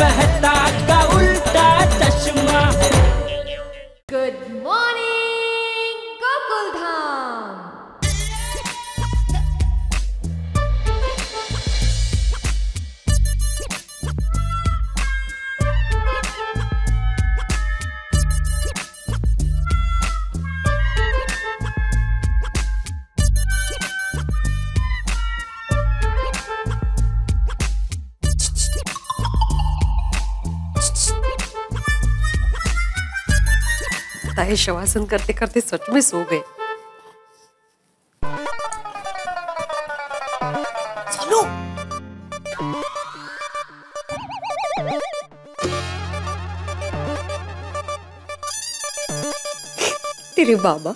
महता का उल्टा चश्मा। Good morning Gokuldham. शवासन करते करते सच में सो गए। सोनू, तेरे बाबा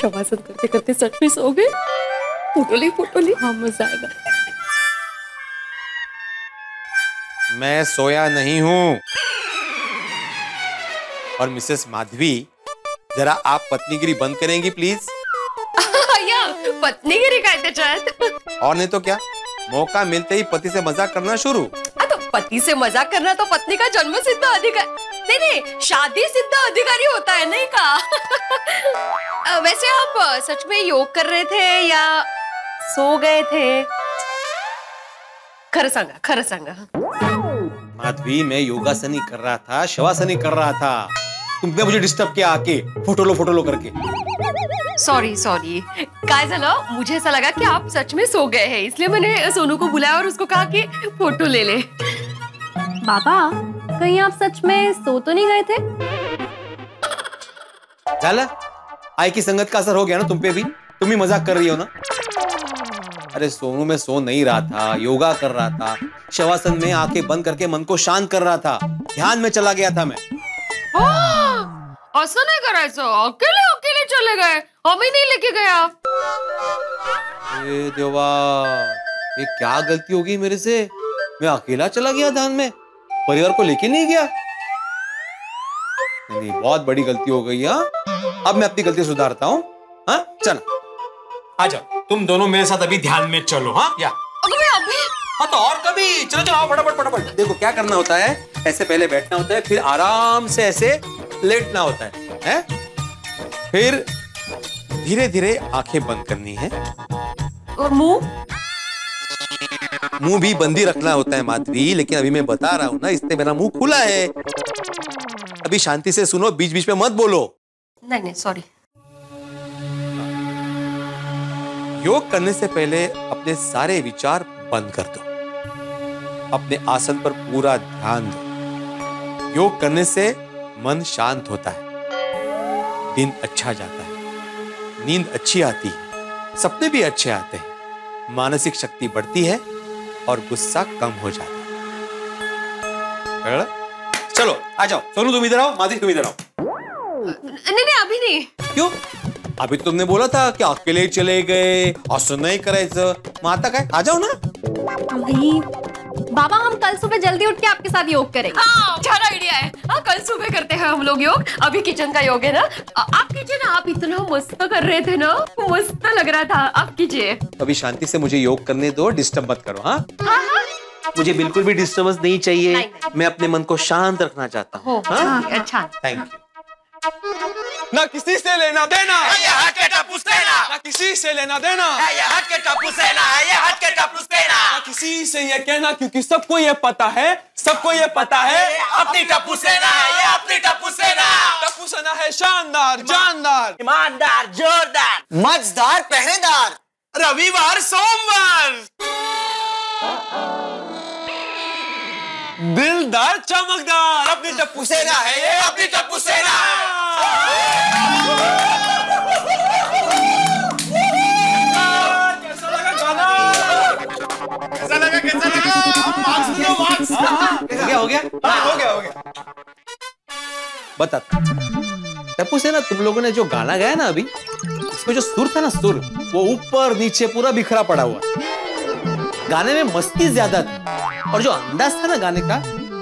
शवासन करते करते सच में सो गए। फोटोली फोटोली, हाँ मजा आएगा। मैं सोया नहीं हूँ। और मिसेस माधवी, जरा आप पत्नीगिरी बंद करेंगी प्लीज। या पत्नीगिरी कहते शायद, और नहीं तो क्या, मौका मिलते ही पति से मजाक करना शुरू। तो पति से मजाक करना तो पत्नी का जन्म सिद्ध अधिकार, नहीं नहीं, शादी सिद्ध अधिकारी होता है, नहीं का। वैसे आप सच में योग कर रहे थे या सो गए थे? खरं सांगा, खरं सांगा। माधवी, मैं योगासन ही कर रहा था, शवासन ही कर रहा था। तुमने मुझे डिस्टर्ब किया आके फोटो लो करके। सॉरी, काय झालं, मुझे ऐसा लगा कि आप सच में सो गए हैं, इसलिए मैंने सोनू को बुलाया और उसको कहा कि फोटो ले ले। बाबा, कहीं आप सच में सो तो नहीं गए थे? झाला, आई की संगत का असर हो गया ना तुम पे भी, तुम ही मजाक कर रही हो ना। अरे सोनू, मैं सो नहीं रहा था, योगा कर रहा था, शवासन में आंखें बंद करके मन को शांत कर रहा था, ध्यान में चला गया था मैं। असं नाही करायचं, अकेले चले गए, हमें नहीं लेके गया। ए देवा, ये क्या गलती हो गई मेरे से, मैं अकेला चला गया ध्यान में, परिवार को लेके नहीं गया। नहीं, बहुत बड़ी गलती हो गई। हाँ, अब मैं अपनी गलती सुधारता हूँ। हाँ चलो, आ जाओ तुम दोनों मेरे साथ अभी ध्यान में चलो। हाँ या हाँ, तो और कभी चलो फटाफट। देखो क्या करना होता है, ऐसे पहले बैठना होता है, फिर आराम से ऐसे लेटना होता है, फिर धीरे धीरे आंखें बंद करनी है और मुंह भी बंद ही रखना होता है माधवी। लेकिन अभी मैं बता रहा हूं ना, इससे मेरा मुंह खुला है। अभी शांति से सुनो, बीच बीच में मत बोलो। नहीं सॉरी। योग करने से पहले अपने सारे विचार बंद कर दो, अपने आसन पर पूरा ध्यान दो। योग करने से मन शांत होता है, दिन अच्छा जाता है, नींद अच्छी आती है, सपने भी अच्छे आते हैं, मानसिक शक्ति बढ़ती है और गुस्सा कम हो जाता है। चलो आ जाओ, सोनू तुम इधर आओ, माधवी तुम इधर आओ। नहीं अभी नहीं। क्यों? अभी तुमने बोला था कि अकेले चले गए, असं नाही करायचं, माता काय, आ जाओ ना। बाबा, हम कल सुबह जल्दी उठ के आपके साथ योग करेंगे। अच्छा आइडिया है। कल सुबह करते हैं हम लोग योग। अभी किचन का योग है ना, आप कीजिए ना, आप इतना मस्त कर रहे थे ना, मस्त लग रहा था, आप कीजिए। अभी शांति से मुझे योग करने दो, डिस्टर्ब मत करो। हाँ मुझे बिल्कुल भी डिस्टर्बेंस नहीं चाहिए। मैं अपने मन को शांत रखना चाहता हूँ। अच्छा थैंक यू। ना किसी से लेना देना है, ये हट के टापू सेना। ना किसी से लेना देना है, ये हट के टापू सेना। है ये हट के टापू सेना। ना किसी से ये कहना, क्योंकि सबको ये पता है, सबको ये पता है, अपनी टापू सेना है, ये अपनी टापू सेना। टापू सेना है शानदार, जानदार, ईमानदार, जोरदार, मजदार, पहरेदार। रविवार सोमवार, दिलदार, चमकदार, अपनी टप्पू सेना है, ये अपनी टप्पू सेना है। कैसा लगा गाना? कैसा लगा? कैसा लगा? मार्क्स क्या हो गया? हो गया। बता टप्पू सेना, तुम लोगों ने जो गाना गाया ना अभी, उसमें जो सुर था ना, सुर, वो ऊपर नीचे पूरा बिखरा पड़ा हुआ। गाने में मस्ती ज्यादा थी, और जो अंदाज था ना गाने का,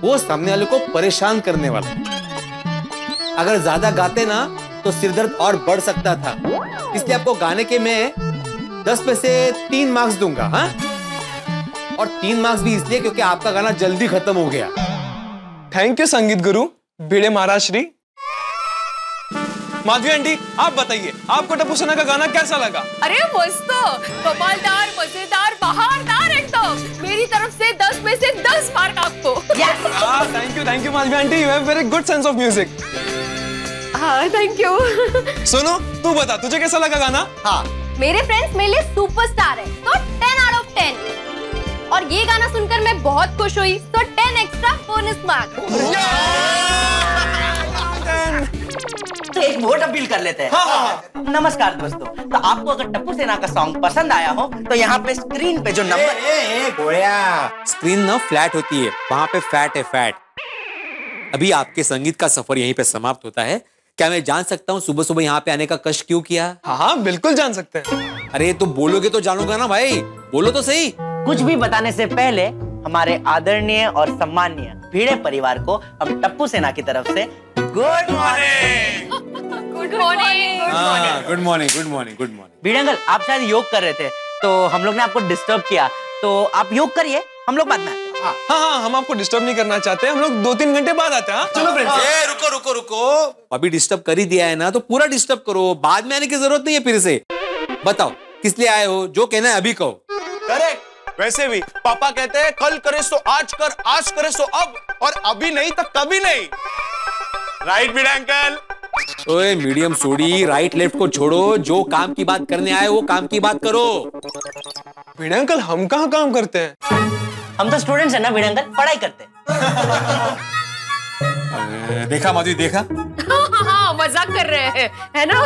वो सामने वाले को परेशान करने वाला। अगर ज्यादा गाते ना तो सिरदर्द और बढ़ सकता था, इसलिए आपको गाने के मैं 10 में से 3 मार्क्स दूंगा। हाँ, और 3 मार्क्स भी इसलिए क्योंकि आपका गाना जल्दी खत्म हो गया। थैंक यू संगीत गुरु भिड़े महाराज श्री। माधवी आंटी आप बताइए आपको टपू सेना का गाना कैसा लगा? अरे मस्त, कमालदार, मजेदार, बहारदार एकदम। मेरी तरफ से 10 में से 10 मार्क आपको। Thank you Madhavi aunty, you have very good sense of music. हाँ थैंक यू। सोनू तू बता तुझे कैसा लगा गाना? हाँ मेरे फ्रेंड्स मेरे लिए सुपरस्टार है तो 10 आउट ऑफ 10 और ये गाना सुनकर मैं बहुत खुश हुई तो 10 एक्स्ट्रा बोनस मार्क। तो एक वोट अपील कर लेते हैं। हाँ। नमस्कार दोस्तों, तो आपको अगर टप्पू सेना का सॉन्ग पसंद आया हो तो यहाँ पे स्क्रीन पे जो नंबर, स्क्रीन ना फ्लैट होती है, वहाँ पे फैट है फैट। अभी आपके संगीत का सफर यहीं पे समाप्त होता है। क्या मैं जान सकता हूँ सुबह सुबह यहाँ पे आने का कष्ट क्यों किया? हाँ बिल्कुल जान सकते हैं। अरे तो बोलोगे तो जानूंगा ना भाई, बोलो तो सही। कुछ भी बताने से पहले हमारे आदरणीय और सम्माननीय भिड़े परिवार को हम टप्पू सेना की तरफ से good morning. Good morning. Bhide uncle आप शायद योग कर रहे थे तो हम लोग ने आपको डिस्टर्ब किया, तो आप योग करिए, हम लोग बाद में। हाँ हम आपको डिस्टर्ब नहीं करना चाहते, हम लोग 2-3 घंटे बाद आते हैं। चलो फ्रेंड्स। रुको, अभी डिस्टर्ब कर ही दिया है ना, तो पूरा डिस्टर्ब करो, बाद में आने की जरूरत नहीं है। फिर से बताओ किस लिए आए हो, जो कहना है अभी कहो। करेक्ट, वैसे भी पापा कहते हैं कल करे सो आज कर, आज करे सो अब, और अभी नहीं तब कभी नहीं। Right Bhide uncle? ओए मीडियम सोडी, राइट लेफ्ट को छोड़ो, जो काम की बात करने आए वो काम की बात करो। भिड़े अंकल हम कहाँ काम करते हैं? हम तो स्टूडेंट्स हैं ना भिड़े अंकल, पढ़ाई करते हैं। देखा माधवी देखा? हाँ मजाक कर रहे हैं है ना?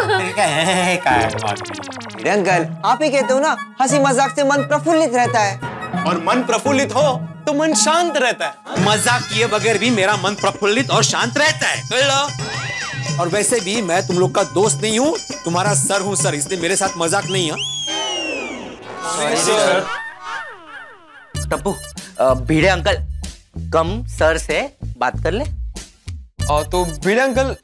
भिड़े अंकल आप ही कहते हो ना हंसी मजाक से मन प्रफुल्लित रहता है, और मन प्रफुल्लित हो तो मन शांत रहता है। मजाक किए बगैर भी मेरा मन प्रफुल्लित और शांत रहता है, कर लो। और वैसे भी मैं तुम लोग का दोस्त नहीं हूँ, तुम्हारा सर हूँ सर, इसलिए मेरे साथ मजाक नहीं है। Sorry sir. Tappu Bhide uncle कम सर से बात कर ले। और तो भिड़े अंकल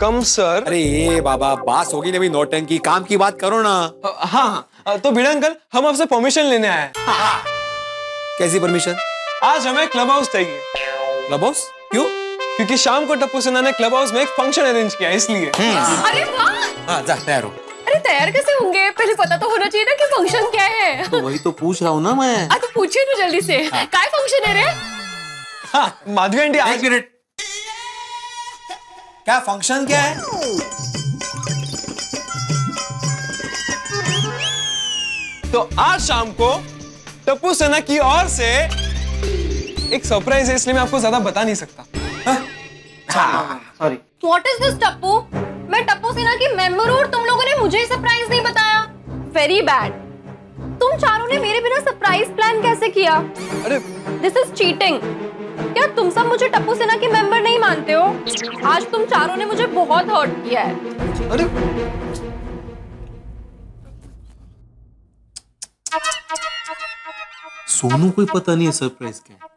कम सर। अरे ये बाबा बात होगी ना भी नौटंकी, काम की बात करो ना। हाँ तो भिड़े अंकल हम आपसे परमिशन लेने आए हैं। हाँ। कैसी परमिशन? आज हमें क्लब हाउस चाहिए। क्लब हाउस क्यों? क्योंकि शाम को टप्पू सेना ने क्लब हाउस में एक फंक्शन अरेंज किया इसलिए। अरे वाह, तैयार हो। अरे तैयार कैसे होंगे, पहले पता तो होना चाहिए ना कि फंक्शन क्या है। तो वही तो पूछ रहा हूँ ना मैं। तो पूछिए ना जल्दी से। हाँ। काय फंक्शन है रे? हाँ माधवी आंटी आज मिनट, क्या फंक्शन क्या है? तो आज शाम को टप्पू सेना की ओर से एक सरप्राइज है, इसलिए मैं आपको ज्यादा बता नहीं सकता। Sorry. What is this Tappu? मैं टप्पू सेना की मेंबर हूँ और तुम लोगों ने मुझे सरप्राइज नहीं बताया। Very bad। तुम चारों ने मेरे बिना सरप्राइज प्लान कैसे किया? अरे This is cheating। क्या तुम सब मुझे टप्पू सेना की मेंबर नहीं मानते हो? आज तुम चारों ने मुझे बहुत हर्ट किया है। अरे सोनू कोई पता नहीं है सरप्राइज क्या है,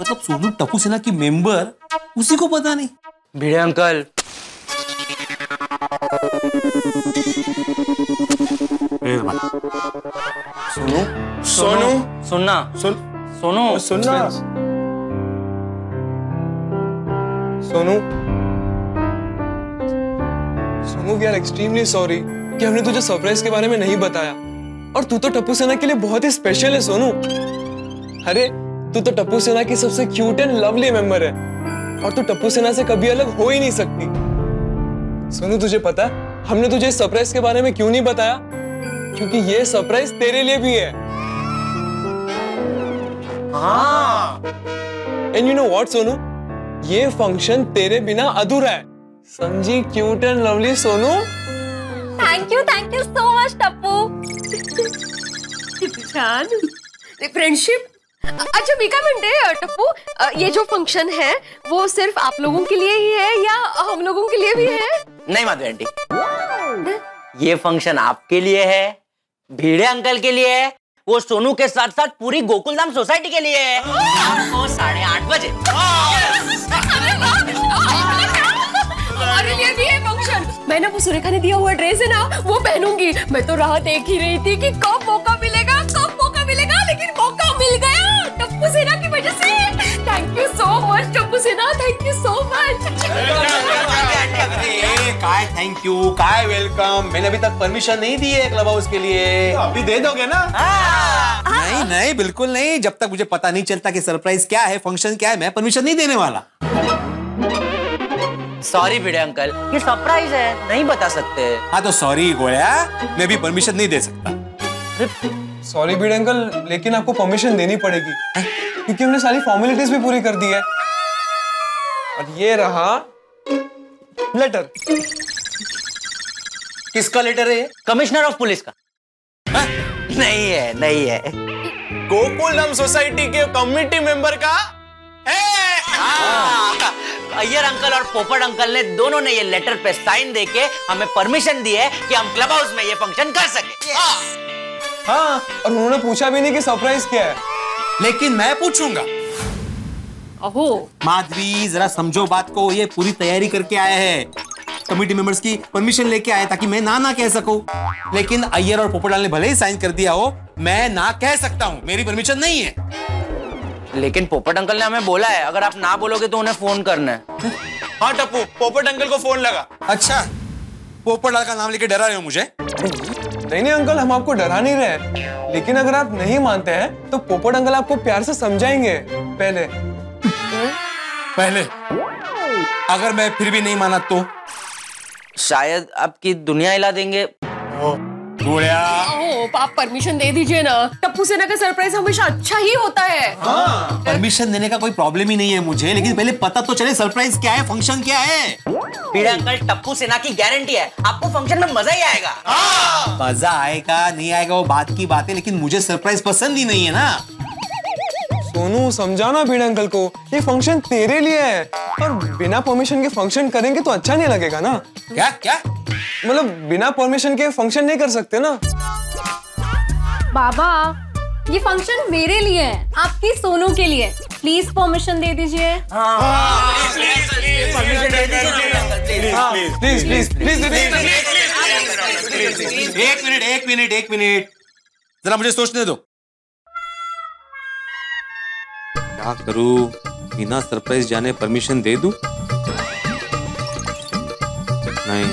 मतलब सोनू टप्पू सेना की मेंबर उसी को पता नहीं। भिड़े अंकल सोनू सोनू सुनना सोनू सुनना Sonu Sonu we are extremely sorry कि हमने तुझे सरप्राइज के बारे में नहीं बताया, और तू तो टप्पू सेना के लिए बहुत ही स्पेशल है सोनू। अरे तू तो टप्पू सेना की सबसे क्यूट एंड लवली मेंबर है और तू टप्पू सेना से कभी अलग हो ही नहीं सकती। सोनू तुझे पता है हमने तुझे इस सरप्राइज के बारे में क्यों नहीं बताया? क्योंकि ये सरप्राइज तेरे लिए भी है। हाँ। And you know what Sonu, ये फंक्शन तेरे बिना अधूरा है, समझी cute and lovely Sonu? Thank you so much Tappu. Friendship. अच्छा बीका मंडे टप्पू, ये जो फंक्शन है वो सिर्फ आप लोगों के लिए ही है या हम लोगों के लिए भी है? नहीं माधवी आंटी, ये फंक्शन आपके लिए है, भिड़े अंकल के लिए है, वो सोनू के साथ साथ पूरी गोकुलधाम सोसाइटी के लिए है। शाम को 8:30 बजे। हमारे लिए भी है फंक्शन। मैंने वो सुरेखा ने दिया हुआ ड्रेस है ना वो पहनूंगी। मैं तो राह देख ही रही थी कि कब मौका मिलेगा, लेकिन मौका मिल गया टप्पू सेना की वजह से। Thank you so much, Tapu Sena. Thank you so much. काय थैंक यू, काय वेलकम. मैंने अभी तक परमिशन नहीं दी है क्लब हाउस के लिए. अभी दे दोगे ना? नहीं नहीं, बिल्कुल नहीं. जब तक मुझे पता नहीं चलता कि सरप्राइज क्या है, फंक्शन क्या है, मैं परमिशन नहीं देने वाला. सॉरी भिड़े अंकल, ये सरप्राइज है, नहीं बता सकते. हाँ तो सॉरी गोया, मैं भी परमिशन नहीं दे सकता. सॉरी भिड़े अंकल, लेकिन आपको परमिशन देनी पड़ेगी क्योंकि हमने सारी फॉर्मेलिटीज भी पूरी कर दी है. और ये रहा लेटर. किसका लेटर है? कमिश्नर ऑफ पुलिस का. हा? नहीं है, नहीं है. गोकुलधाम सोसाइटी के कमिटी मेंबर का है. अय्यर अंकल और पोपट अंकल ने दोनों ने ये लेटर पे साइन देके हमें परमिशन दी है कि हम क्लब हाउस में ये फंक्शन कर सके. हाँ, और उन्होंने पूछा भी नहीं कि सरप्राइज क्या है. लेकिन मैं पूछूंगा. अहो माधवी, जरा समझो बात को. ये पूरी तैयारी करके आया है, कमिटी मेंबर्स की परमिशन लेके आया ताकि मैं ना कह सकूं. लेकिन अय्यर और पोपटलाल ने भले ही साइन कर दिया हो, मैं ना कह सकता हूँ, मेरी परमिशन नहीं है. लेकिन पोपट अंकल ने हमें बोला है अगर आप ना बोलोगे तो उन्हें फोन करना है. हाँ टप्पू, पोपट अंकल को फोन लगा. अच्छा, पोपटलाल का नाम लेके डरा रहे हो मुझे? नहीं नहीं अंकल, हम आपको डरा नहीं रहे. लेकिन अगर आप नहीं मानते हैं तो पोपट अंकल आपको प्यार से समझाएंगे. पहले पहले अगर मैं फिर भी नहीं माना तो शायद आपकी दुनिया हिला देंगे. आप परमिशन दे दीजिए ना. टप्पू सेना का सरप्राइज हमेशा अच्छा ही होता है. हाँ। परमिशन देने का कोई प्रॉब्लम ही नहीं है मुझे, लेकिन पहले पता तो चले सरप्राइज क्या है, फंक्शन क्या है. भिड़े अंकल, टप्पू सेना की गारंटी है आपको फंक्शन में मजा ही आएगा. हाँ। मजा आएगा नहीं आएगा वो बात की बात है, लेकिन मुझे सरप्राइज पसंद ही नहीं है ना. सोनू समझाना भिड़े अंकल को, ये फंक्शन तेरे लिए है और बिना परमिशन के फंक्शन करेंगे तो अच्छा नहीं लगेगा ना. क्या क्या मतलब? बिना परमिशन के फंक्शन नहीं कर सकते ना. बाबा, ये फंक्शन मेरे लिए है, आपकी सोनू के लिए. प्लीज परमिशन दे दीजिए. एक मिनट जरा मुझे सोचने दो. क्या करूं, बिना सरप्राइज जाने परमिशन दे दूं? नहीं,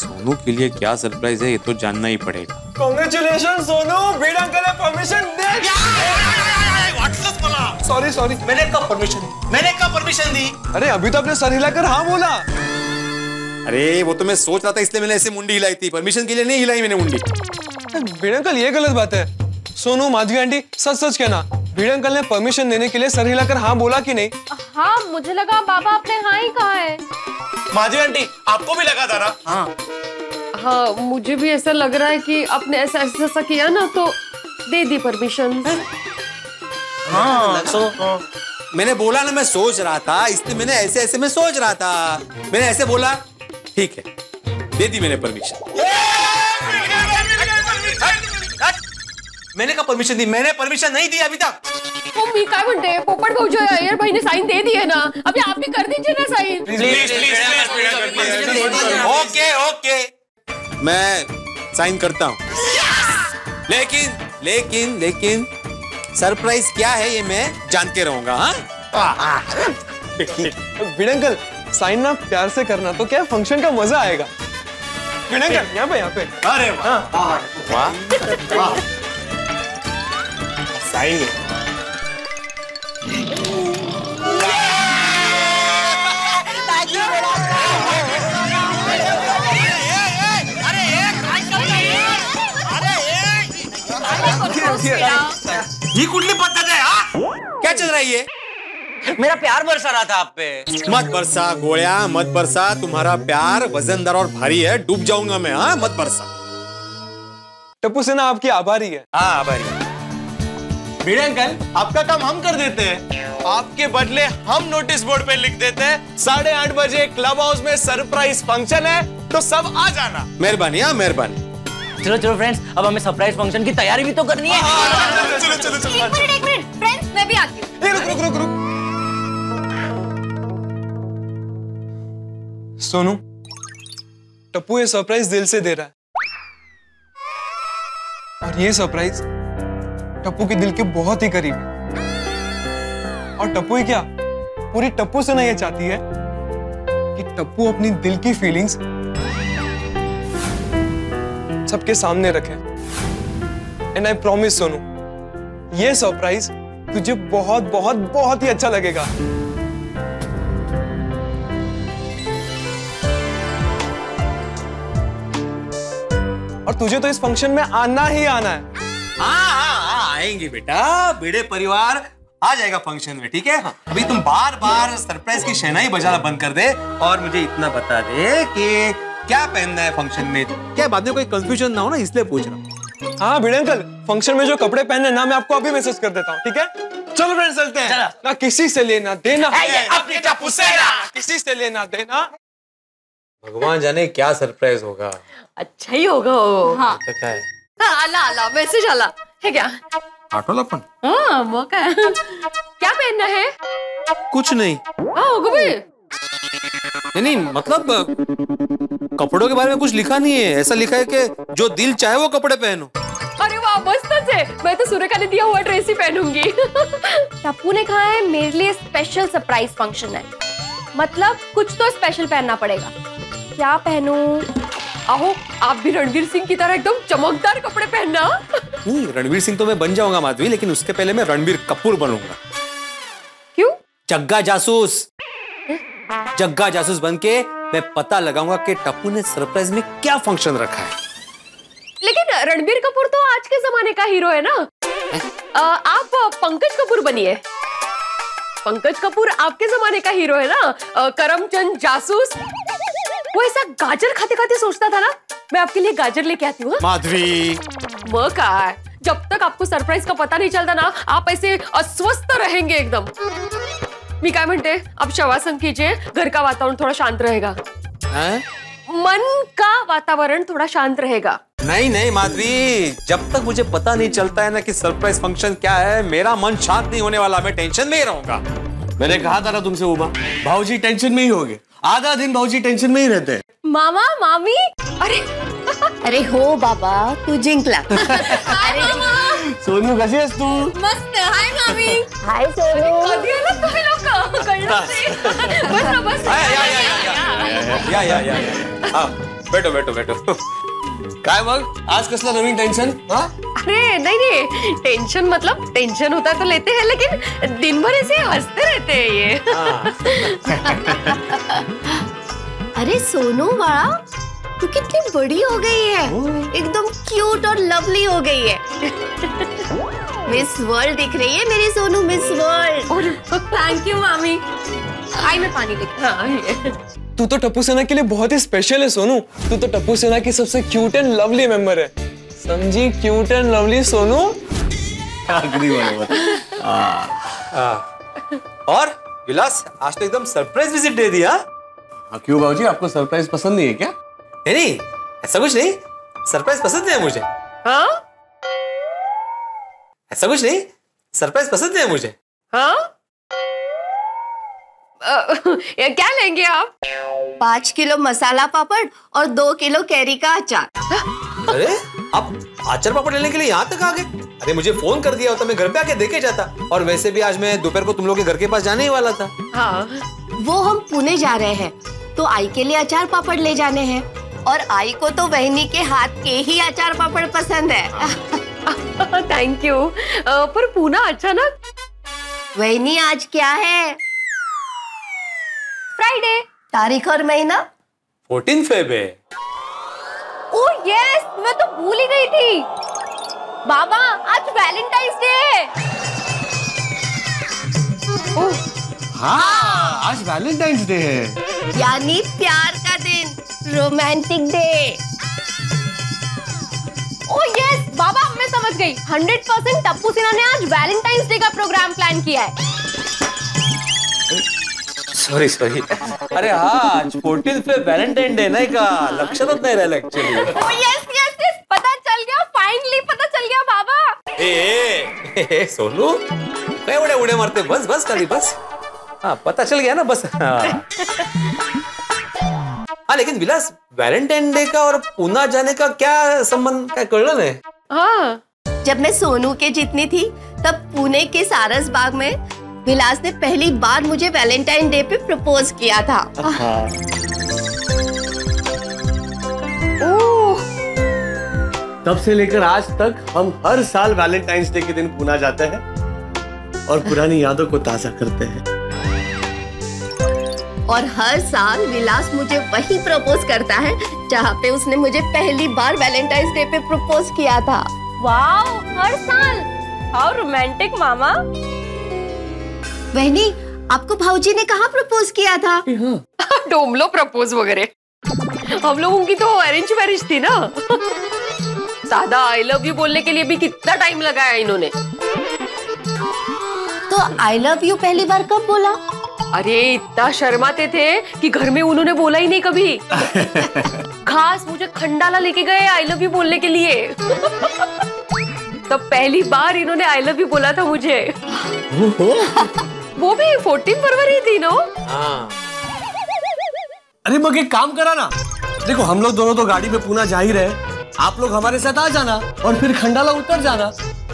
सोनू के लिए क्या सरप्राइज है ये तो जानना ही पड़ेगा. कॉन्ग्रेचुलेशन सोनू, भिड़े अंकल ने परमिशन दे दिया. सॉरी मैंने कब परमिशन दी? अरे अभी तो आपने सर हिलाकर हाँ बोला. अरे वो तो मैं सोच रहा था, इसलिए मैंने ऐसे मुंडी हिलाई थी. परमिशन के लिए नहीं हिलाई मैंने मुंडी. भिड़े अंकल ये गलत बात है. सोनू, माधवी आंटी, सच सच कहना, भिड़े अंकल ने परमिशन देने के लिए सर हिलाकर हाँ बोला कि नहीं? हाँ, मुझे लगा बाबा आपने हाँ ही कहा है. माधवी आंटी, आपको भी लगा था ना? हाँ, मुझे भी ऐसा लग रहा है कि आपने ऐसा किया ना तो दे दी परमिशन. हाँ, मैंने बोला ना, मैं सोच रहा था, इसलिए मैंने ऐसे में सोच रहा था. मैंने ऐसे बोला, ठीक है, दे दी मैंने परमिशन. मैंने कहा परमिशन दी? मैंने परमिशन नहीं दी अभी तक. मम्मी काय म्हणते? पोपट भाऊ जो अय्यर भाई ने साइन दे दिए ना, अभी आप भी कर दीजिए ना साइन. प्लीज. ओके मैं साइन करता हूँ. लेकिन लेकिन लेकिन सरप्राइज क्या है ये मैं जान के रहूंगा. हाँ भिड़े अंकल, साइन ना प्यार से करना तो क्या फंक्शन का मजा आएगा. भिड़े अंकल यहाँ पे. अरे वाह, साइन. ये कुंडली पता है? क्या चल रहा है ये? मेरा प्यार बरसा रहा था आप पे. मत बरसा गोया, मत बरसा. तुम्हारा प्यार वजनदार और भारी है, डूब जाऊंगा मैं. हाँ मत बरसा. टप्पू सेना आपकी आभारी है. हाँ आभारी. भिड़े अंकल, आपका काम हम कर देते हैं. आपके बदले हम नोटिस बोर्ड पे लिख देते हैं 8:30 बजे क्लब हाउस में सरप्राइज फंक्शन है, तो सब आ जाना. मेहरबानी. हाँ मेहरबानी. चलो चलो फ्रेंड्स, अब हमें सरप्राइज फंक्शन की तैयारी भी तो करनी है. चलो एक मिनट फ्रेंड्स, मैं भी आती हूँ. रुक. सोनू, टप्पू ये सरप्राइज दिल से दे रहा है और ये सरप्राइज टप्पू के दिल के बहुत ही करीब है. और टप्पू ही क्या, पूरी टप्पू सेना ये चाहती है कि टप्पू अपनी दिल की फीलिंग्स सबके सामने रखे। एंड आई प्रॉमिस सोनू, ये सरप्राइज तुझे बहुत बहुत बहुत ही अच्छा लगेगा। और तुझे तो इस फंक्शन में आना ही आना है। हाँ, आएंगे बेटा, भिड़े परिवार आ जाएगा फंक्शन में, ठीक है। हाँ। अभी तुम बार बार सरप्राइज की शहनाई बजाना बंद कर दे और मुझे इतना बता दे कि क्या पहनना है फंक्शन में, क्या बाद में कोई कंफ्यूजन ना हो ना, इसलिए पूछ रहा हूँ। हाँ भिड़े अंकल, फंक्शन में जो कपड़े पहनने ना मैं आपको अभी मैसेज कर देता हूँ, ठीक है। चलो फ्रेंड्स चलते हैं ना, किसी से लेना देना, किसी से लेना देना। भगवान जाने क्या सरप्राइज होगा, अच्छा ही होगा। हाँ। क्या है? आला आला मैसेज आला है क्या? मौका है। क्या पहनना है? कुछ नहीं। नहीं मतलब कपड़ों के बारे में कुछ लिखा नहीं है, ऐसा लिखा है कि जो दिल चाहे वो कपड़े पहनो। अरे वाह मस्त है, मैं तो सूर्य का ने दिया हुआ ड्रेस ही पहनूंगी। टप्पू ने कहा है मेरे लिए स्पेशल सरप्राइज फंक्शन है, मतलब कुछ तो स्पेशल पहनना पड़ेगा। क्या पहनूं? आहो आप भी रणवीर सिंह की तरह एकदम चमकदार कपड़े पहनना। नहीं, रणवीर सिंह तो मैं बन जाऊंगा माधवी, लेकिन उसके पहले मैं रणवीर कपूर बनूंगा। क्यों? जग्गा जासूस बनके मैं पता लगाऊंगा कि टप्पू ने सरप्राइज में क्या फंक्शन रखा है। लेकिन रणबीर कपूर तो आज के जमाने का हीरो है ना। आप पंकज कपूर बनिए, पंकज कपूर आपके जमाने का हीरो है ना। करमचंद जासूस वो ऐसा गाजर खाते खाते सोचता था ना, मैं आपके लिए गाजर लेके आती हूँ। माधवी वो का जब तक आपको सरप्राइज का पता नहीं चलता ना, आप ऐसे अस्वस्थ रहेंगे एकदम। मी काय म्हणते, आप शवासन कीजिए, घर का वातावरण थोड़ा शांत रहेगा। मन का वातावरण थोड़ा शांत रहेगा। नहीं नहीं माधवी, जब तक मुझे पता नहीं चलता है ना कि सरप्राइज फंक्शन क्या है, मेरा मन शांत नहीं होने वाला, मैं टेंशन में ही रहूंगा। मैंने कहा था ना तुमसे उमा, भाऊजी टेंशन में ही होंगे, आधा दिन भाऊजी टेंशन में ही रहते हैं। मामा मामी अरे अरे हो बाबा तू जिंकला। सोनू कैसी है तू? मस्त। हाय मामी। हाय सोनू। बैठो बैठो बैठो। काय मग आज कसला नवीन टेंशन? अरे नहीं नहीं, टेंशन मतलब टेंशन होता तो लेते हैं, लेकिन दिन भर ऐसे हंसते रहते हैं ये। अरे सोनू बाड़ा तू कितनी बड़ी हो गई है, एकदम क्यूट और लवली हो गई है। मिस वर्ल्ड दिख रही है मेरी Sonu, miss world. Thank you मामी। आई मैं पानी लेके। हाँ तू तो टप्पू सेना के लिए बहुत ही स्पेशल है सोनू, तू तो टप्पू सेना की सबसे क्यूट एंड लवली मेंबर है, समझी? Cute and lovely Sonu. और विलास आज तो एकदम सरप्राइज विजिट दे दिया। क्यों बाबूजी, आपको सरप्राइज पसंद नहीं है क्या? नहीं ऐसा कुछ नहीं, सरप्राइज पसंद है मुझे। हाँ ऐसा कुछ नहीं, सरप्राइज पसंद है मुझे। हाँ क्या लेंगे आप? 5 किलो मसाला पापड़ और 2 किलो कैरी का अचार। अरे आप अचार पापड़ लेने के लिए यहाँ तक आ गए? अरे मुझे फोन कर दिया होता, मैं घर पे आके देखे जाता। और वैसे भी आज मैं दोपहर को तुम लोग के घर के पास जाने ही वाला था। हाँ वो हम पुणे जा रहे हैं तो आई के लिए अचार पापड़ ले जाने हैं, और आई को तो वहनी के हाथ के ही अचार पापड़ पसंद है। Thank you. पर पूना अच्छा ना? वहनी आज क्या है? फ्राइडे। तारीख और महीना? 14 फेब है। ओह यस, मैं तो भूल ही गई थी। बाबा आज वैलेंटाइंस डे है। ओह हाँ आज वैलेंटाइंस डे है, यानी प्यार का दिन, रोमांटिक डे। ओह यस बाबा मैं समझ गई, 100% टप्पू सेना ने आज वैलेंटाइंस डे का प्रोग्राम प्लान किया है। सॉरी। अरे हाँ 14 पे वैलेंटाइन डे नहीं का लक्षण नहीं रहा एक्चुअली। यस पता चल गया, फाइनली पता चल गया बाबा। ए सोनू मैं उड़े मारते, बस बस खाली बस। हाँ पता चल गया ना बस। हाँ लेकिन विलास वैलेंटाइन डे का और पूना जाने का क्या संबंध, क्या कळलं नाही? हाँ जब मैं सोनू के जितनी थी तब पुणे के सारस बाग में विलास ने पहली बार मुझे वैलेंटाइन डे पे प्रपोज किया था। ओह, तब से लेकर आज तक हम हर साल वैलेंटाइंस डे के दिन पुणे जाते हैं और पुरानी यादों को ताजा करते हैं। और हर साल विलास मुझे वही प्रपोज करता है जहाँ पे उसने मुझे पहली बार वैलेंटाइंस डे पे प्रपोज किया था। वाओ, हर साल। हाउ रोमांटिक मामा। बहनी, आपको भाऊजी ने कहाँ प्रपोज किया था? डोमलो प्रपोज वगैरह। हम लोगों की तो अरेंज मैरिज थी ना। सादा आई लव यू बोलने के लिए भी कितना टाइम लगाया इन्होंने। तो आई लव यू पहली बार कब बोला? अरे इतना शर्माते थे कि घर में उन्होंने बोला ही नहीं कभी। खास मुझे खंडाला लेके गए आई लव यू बोलने के लिए। तब पहली बार इन्होंने आई लव यू बोला था मुझे। वो भी 14 फरवरी थी ना। अरे मगर काम करा ना, देखो हम लोग दोनों तो गाड़ी में पुणे जा ही रहे, आप लोग हमारे साथ आ जाना और फिर खंडाला उतर जाना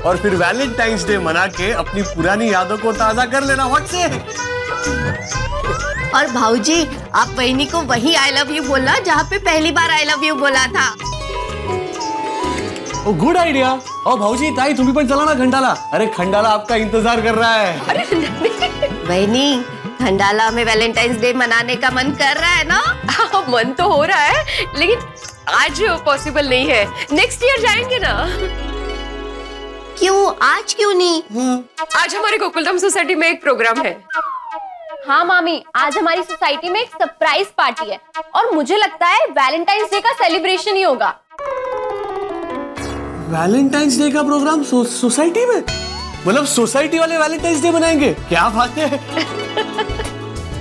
और फिर वैलेंटाइंस डे मना के अपनी पुरानी यादों को ताजा कर लेना व्हाट से। और भाऊजी आप बहनी को वही आई लव यू बोला जहाँ पे पहली बार आई लव यू बोला था। Oh good idea. और भाऊजी ताई तुम भी पर चलाना खंडाला। अरे खंडाला आपका इंतजार कर रहा है। अरे बहनी, खंडाला में वैलेंटाइंस डे मनाने का मन कर रहा है ना? मन तो हो रहा है लेकिन आज पॉसिबल नहीं है, नेक्स्ट ईयर जाएंगे ना। क्यों, आज क्यों नहीं? आज हमारे गोकुलधाम सोसाइटी में एक प्रोग्राम है। हाँ मामी, आज हमारी सोसाइटी में एक सरप्राइज पार्टी है और मुझे लगता है वैलेंटाइंस डे का सेलिब्रेशन ही होगा। वैलेंटाइंस डे का प्रोग्राम सोसाइटी में? मतलब सोसाइटी वाले वैलेंटाइंस डे मनाएंगे? क्या बात है।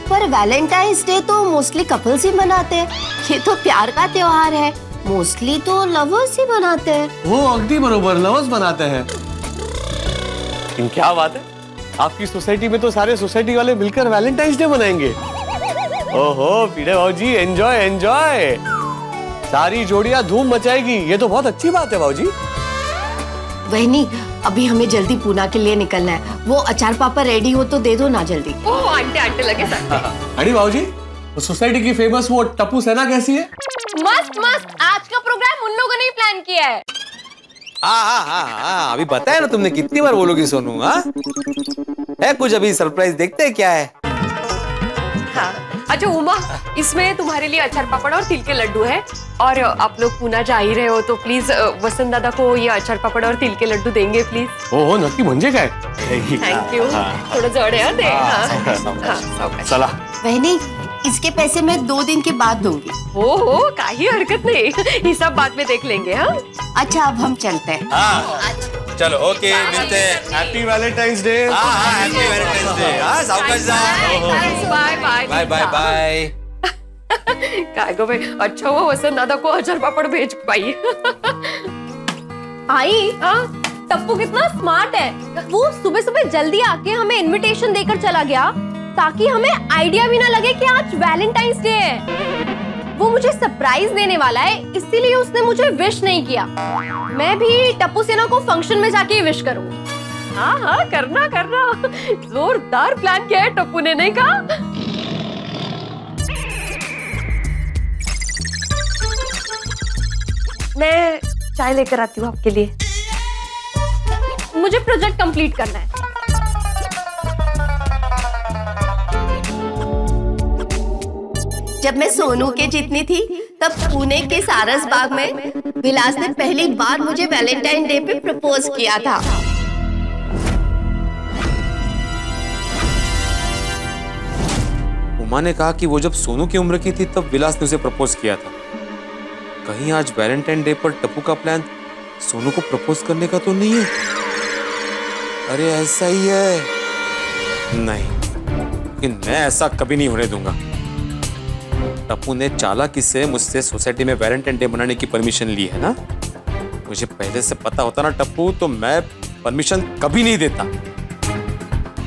पर वैलेंटाइंस डे तो मोस्टली कपल्स ही मनाते हैं, ये तो प्यार का त्योहार है, मोस्टली तो लवर्स ही मनाते हैं। वो अगदी बरोबर, लवर्स बनाते हैं। क्या बात है, आपकी सोसाइटी में तो सारे सोसाइटी वाले मिलकर वैलेंटाइंस डे मनाएंगे। ओहो पीड़े भाऊजी, एंजॉय एंजॉय, सारी जोड़ियां धूम मचाएगी, ये तो बहुत अच्छी बात है भाऊजी। बहनी अभी हमें जल्दी पुणे के लिए निकलना है, वो अचार पापा रेडी हो तो दे दो ना जल्दी। ओह आंटे आंटे लगे साथ। अरे भाऊजी सोसाइटी की फेमस वो टप्पू सेना कैसी है? मस्त मस्त, आज का प्रोग्राम उन लोगों ने ही प्लान किया है। अभी बताया ना तुमने कितनी बार बोलोगी सोनू। है कुछ अभी सरप्राइज, देखते हैं क्या है। हाँ। अच्छा उमा, इसमें तुम्हारे लिए अचार पापड़ और तिल के लड्डू है और आप लोग पुणे जा ही रहे हो तो प्लीज वसंत दादा को ये अचार पापड़ और तिल के लड्डू देंगे प्लीज। ओह नक्की म्हणजे काय। Thank you. थोड़ा जोड़े और दे। चला बहनी, इसके पैसे मैं 2 दिन के बाद दूंगी। ओहो, काही हरकत नहीं, ये सब बाद में देख लेंगे। हाँ अच्छा, अब हम चलते हैं। हाँ। चलो ओके, मिलते हैं। Happy valentine's day. Happy valentine's day. Bye bye bye bye. कागो भाई, अच्छा हुआ वसंत दादा को अचार पापड़ भेज पाई। आई हाँ, टप्पू कितना स्मार्ट है, वो सुबह सुबह जल्दी आके हमें इन्विटेशन देकर चला गया ताकि हमें आइडिया भी ना लगे कि आज वैलेंटाइंस डे है। वो मुझे सरप्राइज देने वाला है इसीलिए उसने मुझे विश नहीं किया। मैं भी टप्पू सेना को फंक्शन में जाके विश करूंगी। हाँ हाँ करना करना, जोरदार प्लान किया है टप्पू ने, नहीं कहा? मैं चाय लेकर आती हूँ आपके लिए, मुझे प्रोजेक्ट कंप्लीट करना है। जब मैं सोनू के जितनी थी तब पुणे के सारस बाग में विलास ने पहली बार मुझे वैलेंटाइन डे पे प्रपोज किया था। उमा ने कहा कि वो जब सोनू की उम्र की थी तब विलास ने उसे प्रपोज किया था। कहीं आज वैलेंटाइन डे पर टप्पू का प्लान सोनू को प्रपोज करने का तो नहीं है? अरे ऐसा ही है। नहीं, मैं ऐसा कभी नहीं होने दूंगा। टप्पू ने चालाकी से मुझसे सोसाइटी में वैलेंटाइन डे मनाने की परमिशन ली है ना। मुझे पहले से पता होता ना टप्पू, तो मैं परमिशन कभी नहीं देता।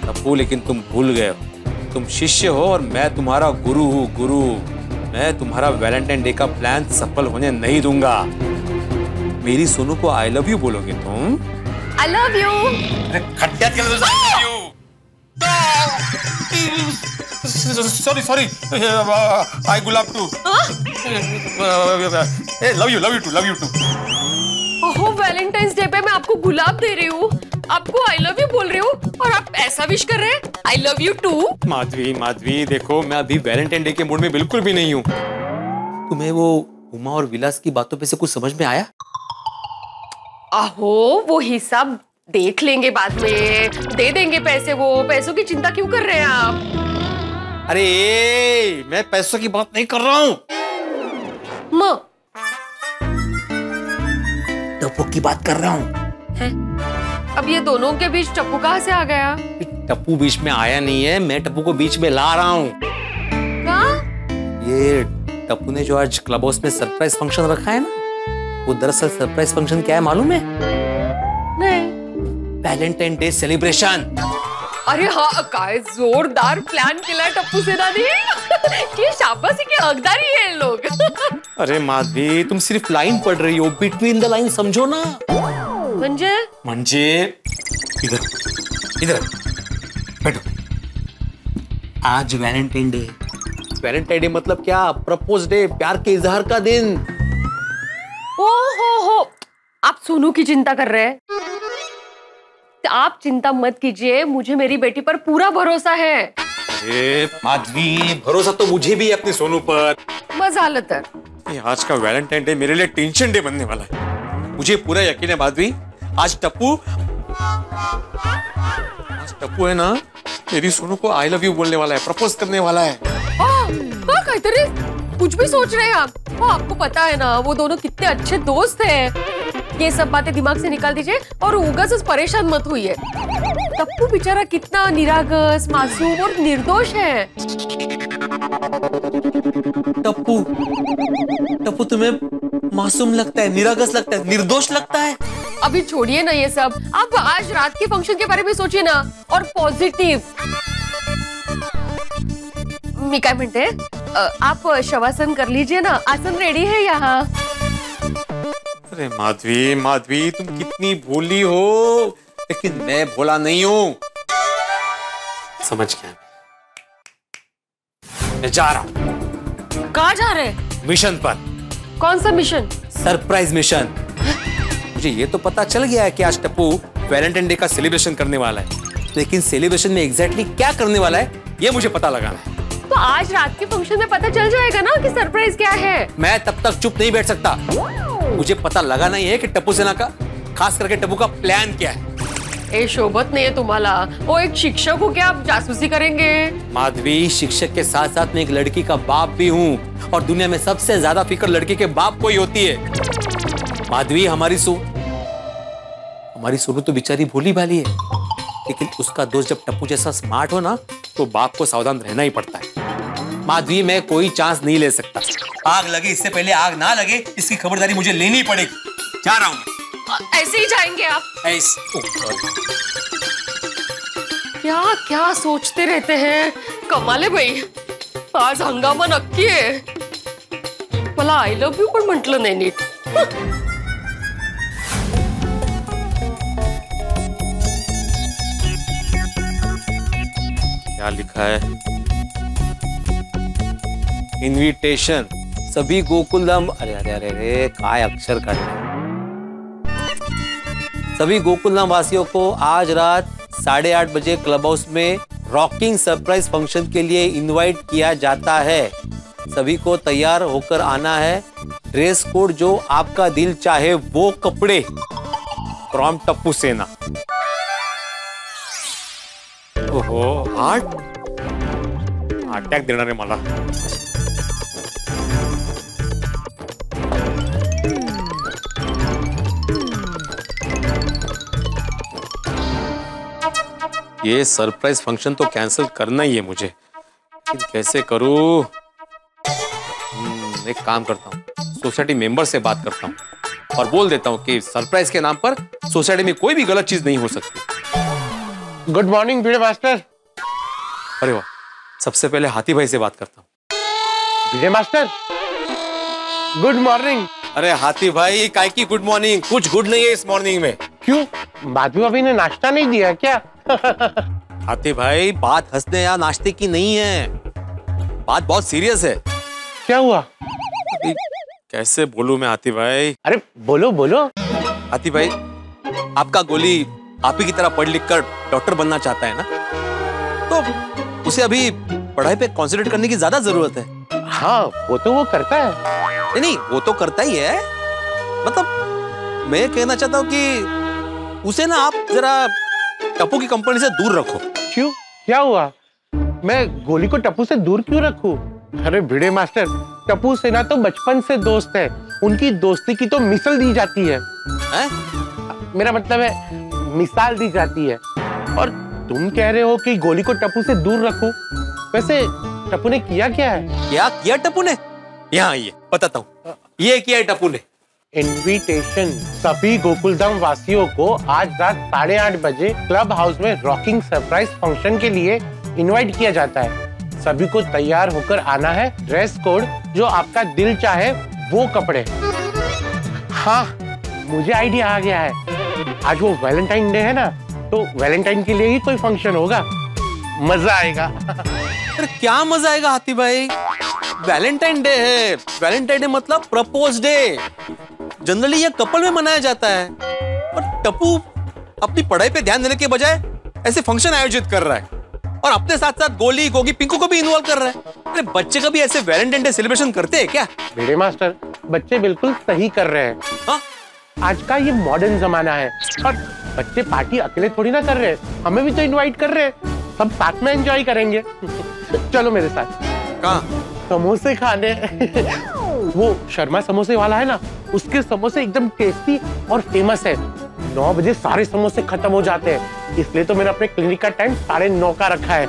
टप्पू लेकिन तुम भूल गए हो, तुम शिष्य हो और मैं तुम्हारा गुरु हूँ। गुरु, मैं तुम्हारा वैलेंटाइन डे का प्लान सफल होने नहीं दूंगा। मेरी सोनू को आई लव यू बोलोगे तुम? I love you. Sorry, sorry. I gulab too. Love you too. Oh, Valentine's Day पे मैं आपको गुलाब दे रही हूँ, आपको I love you बोल रही हूँ और आप ऐसा विश कर रहे हैं I love you too. Madhavi, Madhavi देखो मैं अभी Valentine's Day के मूड में बिल्कुल भी नहीं हूँ. तुम्हें वो उमा और विलास की बातों पे से कुछ समझ में आया? आहो वो हिसाब देख लेंगे बाद में, दे देंगे पैसे, वो पैसों की चिंता क्यों कर रहे हैं आप? अरे मैं पैसों की बात नहीं कर रहा हूँ, माँ टप्पू की बात कर रहा हूँ. अब ये दोनों के बीच टप्पू कहाँ से आ गया? टप्पू बीच में आया नहीं है, मैं टप्पू को बीच में ला रहा हूँ. ये टप्पू ने जो आज क्लब हाउस में सरप्राइज फंक्शन रखा है ना, वो दरअसल सरप्राइज फंक्शन क्या है मालूम है? नहीं. Valentine day celebration. अरे हाँ काय जोरदार प्लान किया टप्पू सेना ने. ये शाबाशी की हकदार ही है लोग. अरे माधवी तुम सिर्फ लाइन पढ़ रही हो, बिटवीन द लाइन समझो ना. मंजे मंजे इधर इधर बैठो. आज वैलेंटाइन डे. वैलेंटाइन डे मतलब क्या? प्रपोज डे, प्यार के इजहार का दिन. हो आप सोनू की चिंता कर रहे हैं. आप चिंता मत कीजिए, मुझे मेरी बेटी पर पूरा भरोसा है. माधवी भरोसा तो मुझे भी अपने सोनू पर. मजालतर आज का वैलेंटाइन डे मेरे लिए टेंशन डे बनने वाला है. मुझे पूरा यकीन है माधवी, आज टप्पू है ना मेरी सोनू को आई लव यू बोलने वाला है, प्रपोज करने वाला है. कुछ भी सोच रहे हैं आप? आपको पता है ना वो दोनों कितने अच्छे दोस्त हैं. ये सब बातें दिमाग से निकाल दीजिए और उगाच परेशान मत होइए. टप्पू बेचारा कितना निरागस, मासूम और निर्दोष है. टप्पू टप्पू तुम्हें मासूम लगता है, निरागस लगता है, निर्दोष लगता है? अभी छोड़िए ना ये सब, आप आज रात के फंक्शन के बारे में सोचिए ना और पॉजिटिव. मी काय म्हणते, आप शवासन कर लीजिए ना, आसन रेडी है यहाँ. अरे माधवी माधवी तुम कितनी भोली हो, लेकिन मैं भोला नहीं हूँ. समझ गया, मैं जा रहा हूँ. कहाँ जा रहे? मिशन पर. कौन सा मिशन? Surprise mission. मुझे ये तो पता चल गया है कि आज टप्पू वैलेंटाइन डे का सेलिब्रेशन करने वाला है, लेकिन सेलिब्रेशन में एग्जैक्टली क्या करने वाला है ये मुझे पता लगाना है. तो आज रात के फंक्शन में पता चल जाएगा ना कि सरप्राइज क्या है. मैं तब तक चुप नहीं बैठ सकता, मुझे पता लगाना ही है कि टप्पू सेना का, खास करके टप्पू का प्लान क्या है. ए शोभत नहीं है तुम्हाला, वो एक शिक्षक हो क्या आप जासूसी करेंगे? माधवी शिक्षक के साथ साथ मैं एक लड़की का बाप भी हूँ और दुनिया में सबसे ज्यादा फिक्र लड़की के बाप को ही होती है. माधवी हमारी सोनू तो बेचारी भोली भाली है, लेकिन उसका दोस्त जब टप्पू जैसा स्मार्ट हो ना तो बाप को सावधान रहना ही पड़ता है. माधवी मैं कोई चांस नहीं ले सकता, आग लगे इससे पहले आग ना लगे इसकी खबरदारी मुझे लेनी पड़ेगी. जा रहा हूँ. ऐसे ही जाएंगे आप? क्या क्या सोचते रहते हैं, कमाल है भाई. आज हंगामा नक्की है. मला आई लव यू पण म्हटलं नाही नीट. क्या लिखा है? इनविटेशन सभी गोकुलधाम. अरे अरे अरे अरे काय अक्षर का. सभी गोकुलधाम वासियों को आज रात 8:30 बजे क्लब हाउस में रॉकिंग सरप्राइज फंक्शन के लिए इनवाइट किया जाता है. सभी को तैयार होकर आना है. ड्रेस कोड जो आपका दिल चाहे वो कपड़े. फ्रॉम टप्पू सेना. ओहो हार्ट अटॅक देणार आहे मला. ये सरप्राइज फंक्शन तो कैंसिल करना ही है मुझे, कैसे करूं? एक काम करता हूँ, सोसाइटी मेंबर से बात करता हूँ और बोल देता हूँ कि सरप्राइज के नाम पर सोसाइटी में कोई भी गलत चीज नहीं हो सकती. Good morning Bhide master. अरे वाह, सबसे पहले हाथी भाई से बात करता हूँ. Bhide master good morning. अरे हाथी भाई काय की गुड मॉर्निंग, कुछ गुड नहीं है इस मॉर्निंग में. क्यों, माधवी भाभी ने नाश्ता नहीं दिया क्या? आते भाई, बात हंसने या नाश्ते की नहीं है, बात बहुत सीरियस है। क्या हुआ? कैसे बोलूं मैं आतिफ भाई? अरे बोलो बोलो। आतिफ भाई, आपका गोली आप ही की तरह पढ़ लिख कर डॉक्टर बनना चाहता है ना, तो उसे अभी पढ़ाई पे कॉन्सेंट्रेट करने की ज्यादा जरूरत है। हाँ वो करता है। नहीं वो तो करता ही है, मतलब मैं कहना चाहता हूँ कि उसे ना आप जरा टप्पू की कंपनी से दूर रखो। क्यों, क्या हुआ? मैं गोली को टप्पू से दूर क्यों रखूं? अरे भिड़े मास्टर, टप्पू सेना तो बचपन से दोस्त है, उनकी दोस्ती की तो मिसाल दी जाती है। मेरा मतलब है मिसाल दी जाती है, और तुम कह रहे हो कि गोली को टप्पू से दूर रखो। वैसे टप्पू ने किया क्या है? क्या किया टप्पू ने? यहाँ आइए बताता हूँ ये किया है टप्पू ने। इनविटेशन सभी गोकुलधाम वासियों को आज रात 8:30 बजे क्लब हाउस में रॉकिंग सरप्राइज फंक्शन के लिए इनवाइट किया जाता है। सभी को तैयार होकर आना है, ड्रेस कोड जो आपका दिल चाहे वो कपड़े। हाँ मुझे आइडिया आ गया है, आज वो वैलेंटाइन डे है ना, तो वैलेंटाइन के लिए ही कोई फंक्शन होगा, मजा आएगा। अरे क्या मजा आएगा हाथी भाई, वैलेंटाइन डे है। वैलेंटाइन डे मतलब प्रपोज डे, जनरली ये कपल में मनाया जाता है, और टप्पू अपनी पढ़ाई पे ध्यान देने के बजाय ऐसे फंक्शन आयोजित कर रहा है, और अपने साथ साथ गोली गोगी पिंकू को भी इन्वॉल्व कर रहा है। अरे बच्चे का भी ऐसे वैलेंटाइन डे सेलिब्रेशन करते हैं क्या? मेरे मास्टर बच्चे बिल्कुल सही कर रहे हैं। हाँ? आज का ये मॉडर्न जमाना है, और बच्चे पार्टी अकेले थोड़ी ना कर रहे हैं, हमें भी तो इनवाइट कर रहे हैं, सब साथ में एंजॉय करेंगे। चलो मेरे साथ। कहाँ? समोसे खाने। वो शर्मा समोसे वाला है ना, उसके समोसे एकदम टेस्टी और फेमस है। 9 बजे सारे समोसे खत्म हो जाते हैं, इसलिए तो मैंने अपने क्लिनिक का टाइम 9:30 का रखा है।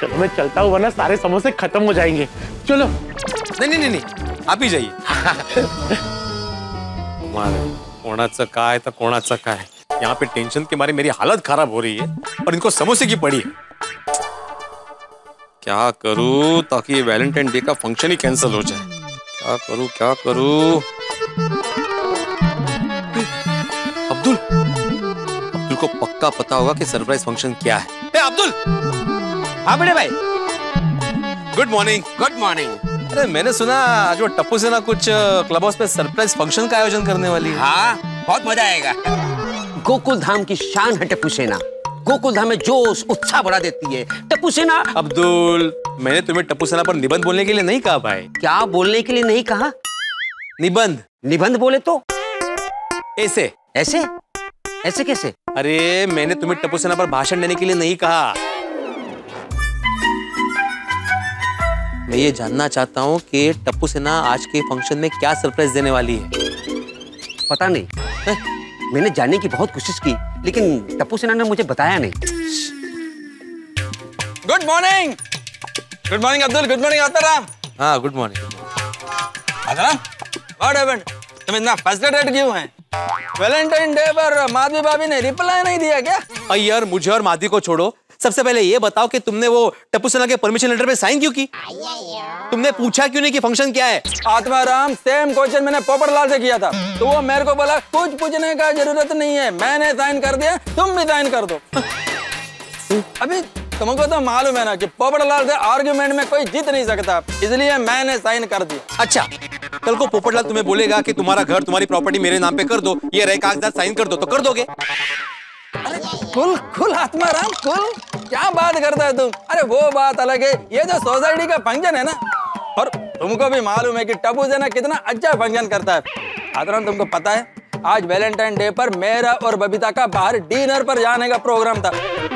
चलो मैं चलता हूँ, वरना सारे समोसे खत्म हो जाएंगे। चलो। नहीं नहीं नहीं, आप ही जाइए। कोणाचं काय तो कोणाचं काय, यहाँ पे टेंशन के मारे मेरी हालत खराब हो रही है, और इनको समोसे की पड़ी है। क्या करूँ ताकि ये वैलेंटाइन डे का फंक्शन ही कैंसिल हो जाए? क्या करूँ क्या करूँ? अब्दुल को पक्का पता होगा कि सरप्राइज फंक्शन क्या है। ए अब्दुल! हाँ बड़े भाई। Good morning. Good morning. अरे मैंने सुना आज वो टप्पू सेना कुछ क्लब हाउस पे सरप्राइज फंक्शन का आयोजन करने वाली है। हाँ बहुत मजा आएगा। गोकुलधाम की शान है टप्पू सेना, गोकुलधाम में जोश उत्साह बढ़ा देती है टप्पू सेना। अब्दुल मैंने तुम्हें टप्पू सेना पर निबंध बोलने के लिए नहीं कहा भाई। क्या बोलने के लिए नहीं कहा? निबंध। निबंध बोले तो ऐसे ऐसे ऐसे कैसे? अरे मैंने तुम्हें टप्पू सेना पर भाषण देने के लिए नहीं कहा। मैं ये जानना चाहता हूँ कि टप्पू सेना आज के फंक्शन में क्या सरप्राइज देने वाली है। पता नहीं है? मैंने जानने की बहुत कोशिश की, लेकिन टप्पू सेना ने मुझे बताया नहीं। Good morning. Good morning Abdul. Good morning Aataram. हाँ good morning Aataram. What happened? तुम इतना फ्रस्ट्रेटेड क्यों हैं? वैलेंटाइन डे पर माधवी भाभी ने रिप्लाई नहीं दिया क्या? अरे यार मुझे और माधवी को छोड़ो, सबसे पहले ये बताओ कि तुमने वो टप्पू सेना के परमिशन लेटर पे साइन क्यों की? तुमने पूछा क्यों नहीं कि फंक्शन क्या है? आत्माराम सेम क्वेश्चन मैंने पोपटलाल से किया था, तो वो मेरे को बोला कुछ पूछने का जरूरत नहीं है, मैंने साइन कर दिया, तुम भी साइन कर दो। अभी तुमको तो मालूम है ना कि पोपटलाल से आर्ग्यूमेंट में कोई जीत नहीं सकता, इसलिए मैंने साइन कर दिया। अच्छा कल को पोपटलाल तुम्हें बोलेगा कि तुम्हारा घर तुम्हारी प्रॉपर्टी मेरे नाम पे कर दो, ये रहे कागजात साइन कर दो, तो कर दोगे? अरे कुल कुल आत्माराम कुल, क्या बात करता है तुम। अरे वो बात अलग है, ये जो सोसाइटी का फंक्शन है ना, और तुमको भी मालूम है कि टप्पू सेना कितना अच्छा फंक्शन करता है। आत्माराम तुमको पता है आज वैलेंटाइन डे पर मेहरा और बबीता का बाहर डिनर पर जाने का प्रोग्राम था,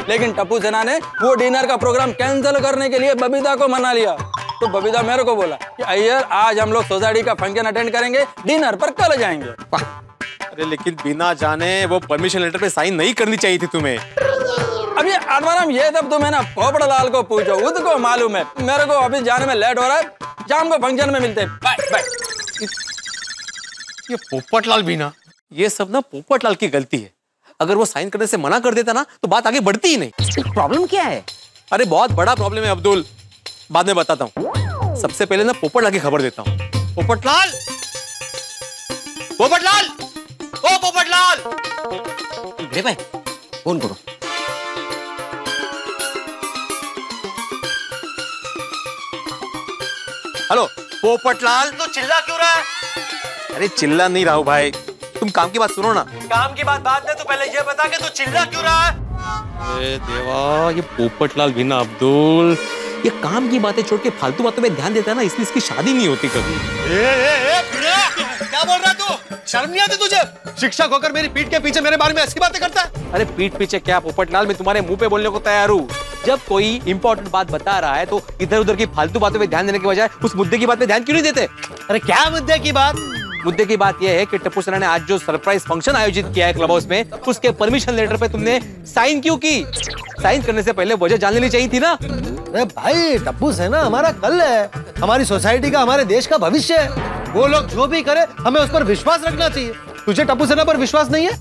लेकिन टप्पू सेना ने वो डिनर का प्रोग्राम कैंसिल करने के लिए बबीता को मना लिया, तो बबीता मेरे को बोला कि अय्यर आज हम लोग सोसाइटी का फंक्शन अटेंड करेंगे, डिनर पर कल जाएंगे। अरे लेकिन बिना जाने वो परमिशन लेटर पे साइन नहीं करनी चाहिए थी तुम्हें। अब ये आत्माराम ये सब तुम्हें ना पोपटलाल को पूछो, उसको मालूम है। मेरे को ऑफिस जाने में लेट हो रहा है, शाम को फंक्शन में मिलते हैं, बाय बाय। ये पोपटलाल भी ना, ये सब ना पोपटलाल की गलती है। अगर वो साइन करने से मना कर देता ना तो बात आगे बढ़ती ही नहीं। प्रॉब्लम क्या है? अरे बहुत बड़ा प्रॉब्लम है अब्दुल, बाद में बताता हूँ, सबसे पहले ना पोपटलाल की खबर देता हूँ। पोपटलाल पोपटलाल ओ पोपटलाल, भिड़े भाई फोन करो। हेलो पोपटलाल, तो चिल्ला क्यों रहा है? अरे चिल्ला नहीं रहा हूँ भाई, तुम काम की बात सुनो ना। काम की बात बाद में, तो पहले ये बता के तू चिल्ला क्यों रहा है? अरे देवा, ये पोपटलाल भी ना अब्दुल, ये काम की बातें छोड़ के फालतू बातों में ध्यान देता है ना, इसलिए इसकी शादी नहीं होती कभी। क्या बोल रहा तू? शर्म नहीं आती तुझे? शिक्षक होकर मेरी पीठ के पीछे मेरे बारे में ऐसी बातें करता है? अरे पीठ पीछे क्या पोपटलाल, मैं तुम्हारे मुंह पे बोलने को तैयार हूँ। जब कोई इंपॉर्टेंट बात बता रहा है तो इधर उधर की फालतू बातों पे ध्यान देने के बजाय उस मुद्दे की बात पे ध्यान क्यों नहीं देते? अरे क्या मुद्दे की बात? मुद्दे की बात यह है कि टप्पू सेना ने आज जो सरप्राइज फंक्शन आयोजित किया है क्लब हाउस में, उसके परमिशन लेटर पे तुमने साइन क्यों की? साइन करने से पहले वजह जान लेनी चाहिए थी ना। अरे भाई टप्पू सेना हमारा कल है, हमारी सोसाइटी का, हमारे देश का भविष्य है। वो लोग जो भी करे हमें उस पर विश्वास रखना चाहिए। तुझे टप्पू सेना पर विश्वास नहीं है?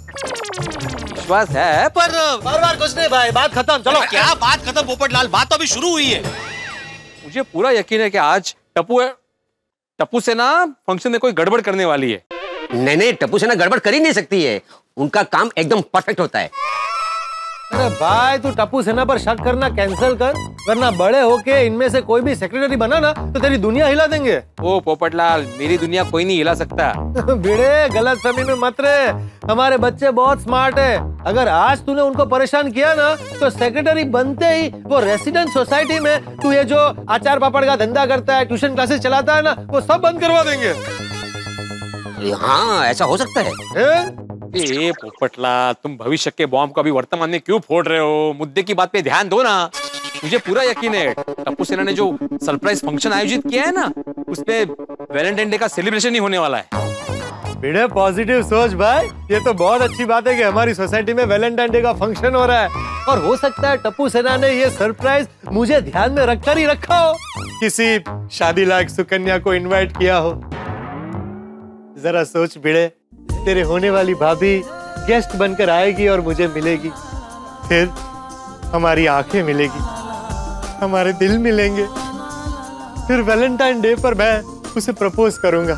विश्वास है पर बार-बार कुछ नहीं भाई, बात खत्म। चलो क्या बात खत्म पोपटलाल, बात तो अभी शुरू हुई है। मुझे पूरा यकीन है कि आज टप्पू सेना फंक्शन में कोई गड़बड़ करने वाली है। नहीं नहीं, टप्पू सेना गड़बड़ कर ही नहीं सकती है, उनका काम एकदम परफेक्ट होता है। अरे भाई तू टप्पू सेना पर शक करना कैंसिल कर, वरना बड़े होके इनमें से कोई भी सेक्रेटरी बना ना तो तेरी दुनिया हिला देंगे। ओ पोपटलाल, मेरी दुनिया कोई नहीं हिला सकता। भिड़े गलत फहमी में मत रहे, हमारे बच्चे बहुत स्मार्ट है। अगर आज तूने उनको परेशान किया ना तो सेक्रेटरी बनते ही वो रेसिडेंट सोसाइटी में तू ये जो अचार पापड़ का धंधा करता है, ट्यूशन क्लासेस चलाता है ना, वो सब बंद करवा देंगे। हाँ ऐसा हो सकता है। ए पोपटलाल, तुम भविष्य के बॉम्ब को अभी वर्तमान में क्यों फोड़ रहे हो? मुद्दे की बात पे ध्यान दो ना। मुझे पूरा यकीन है टप्पू सेना ने जो सरप्राइज फंक्शन आयोजित किया है ना, उसमें वैलेंटाइन डे का सेलिब्रेशन ही होने वाला है। भिड़े पॉजिटिव सोच भाई, ये तो बहुत अच्छी बात है कि हमारी सोसाइटी में वैलेंटाइन डे का फंक्शन हो रहा है। और हो सकता है टप्पू सेना ने ये सरप्राइज मुझे ध्यान में रखकर ही रखा हो, किसी शादी लायक सुकन्या को इन्वाइट किया हो। जरा सोच भिड़े, तेरे होने वाली भाभी गेस्ट बनकर आएगी और मुझे मिलेगी, फिर हमारी आंखें मिलेगी, हमारे दिल मिलेंगे, फिर वैलेंटाइन डे पर मैं उसे प्रपोज करूंगा,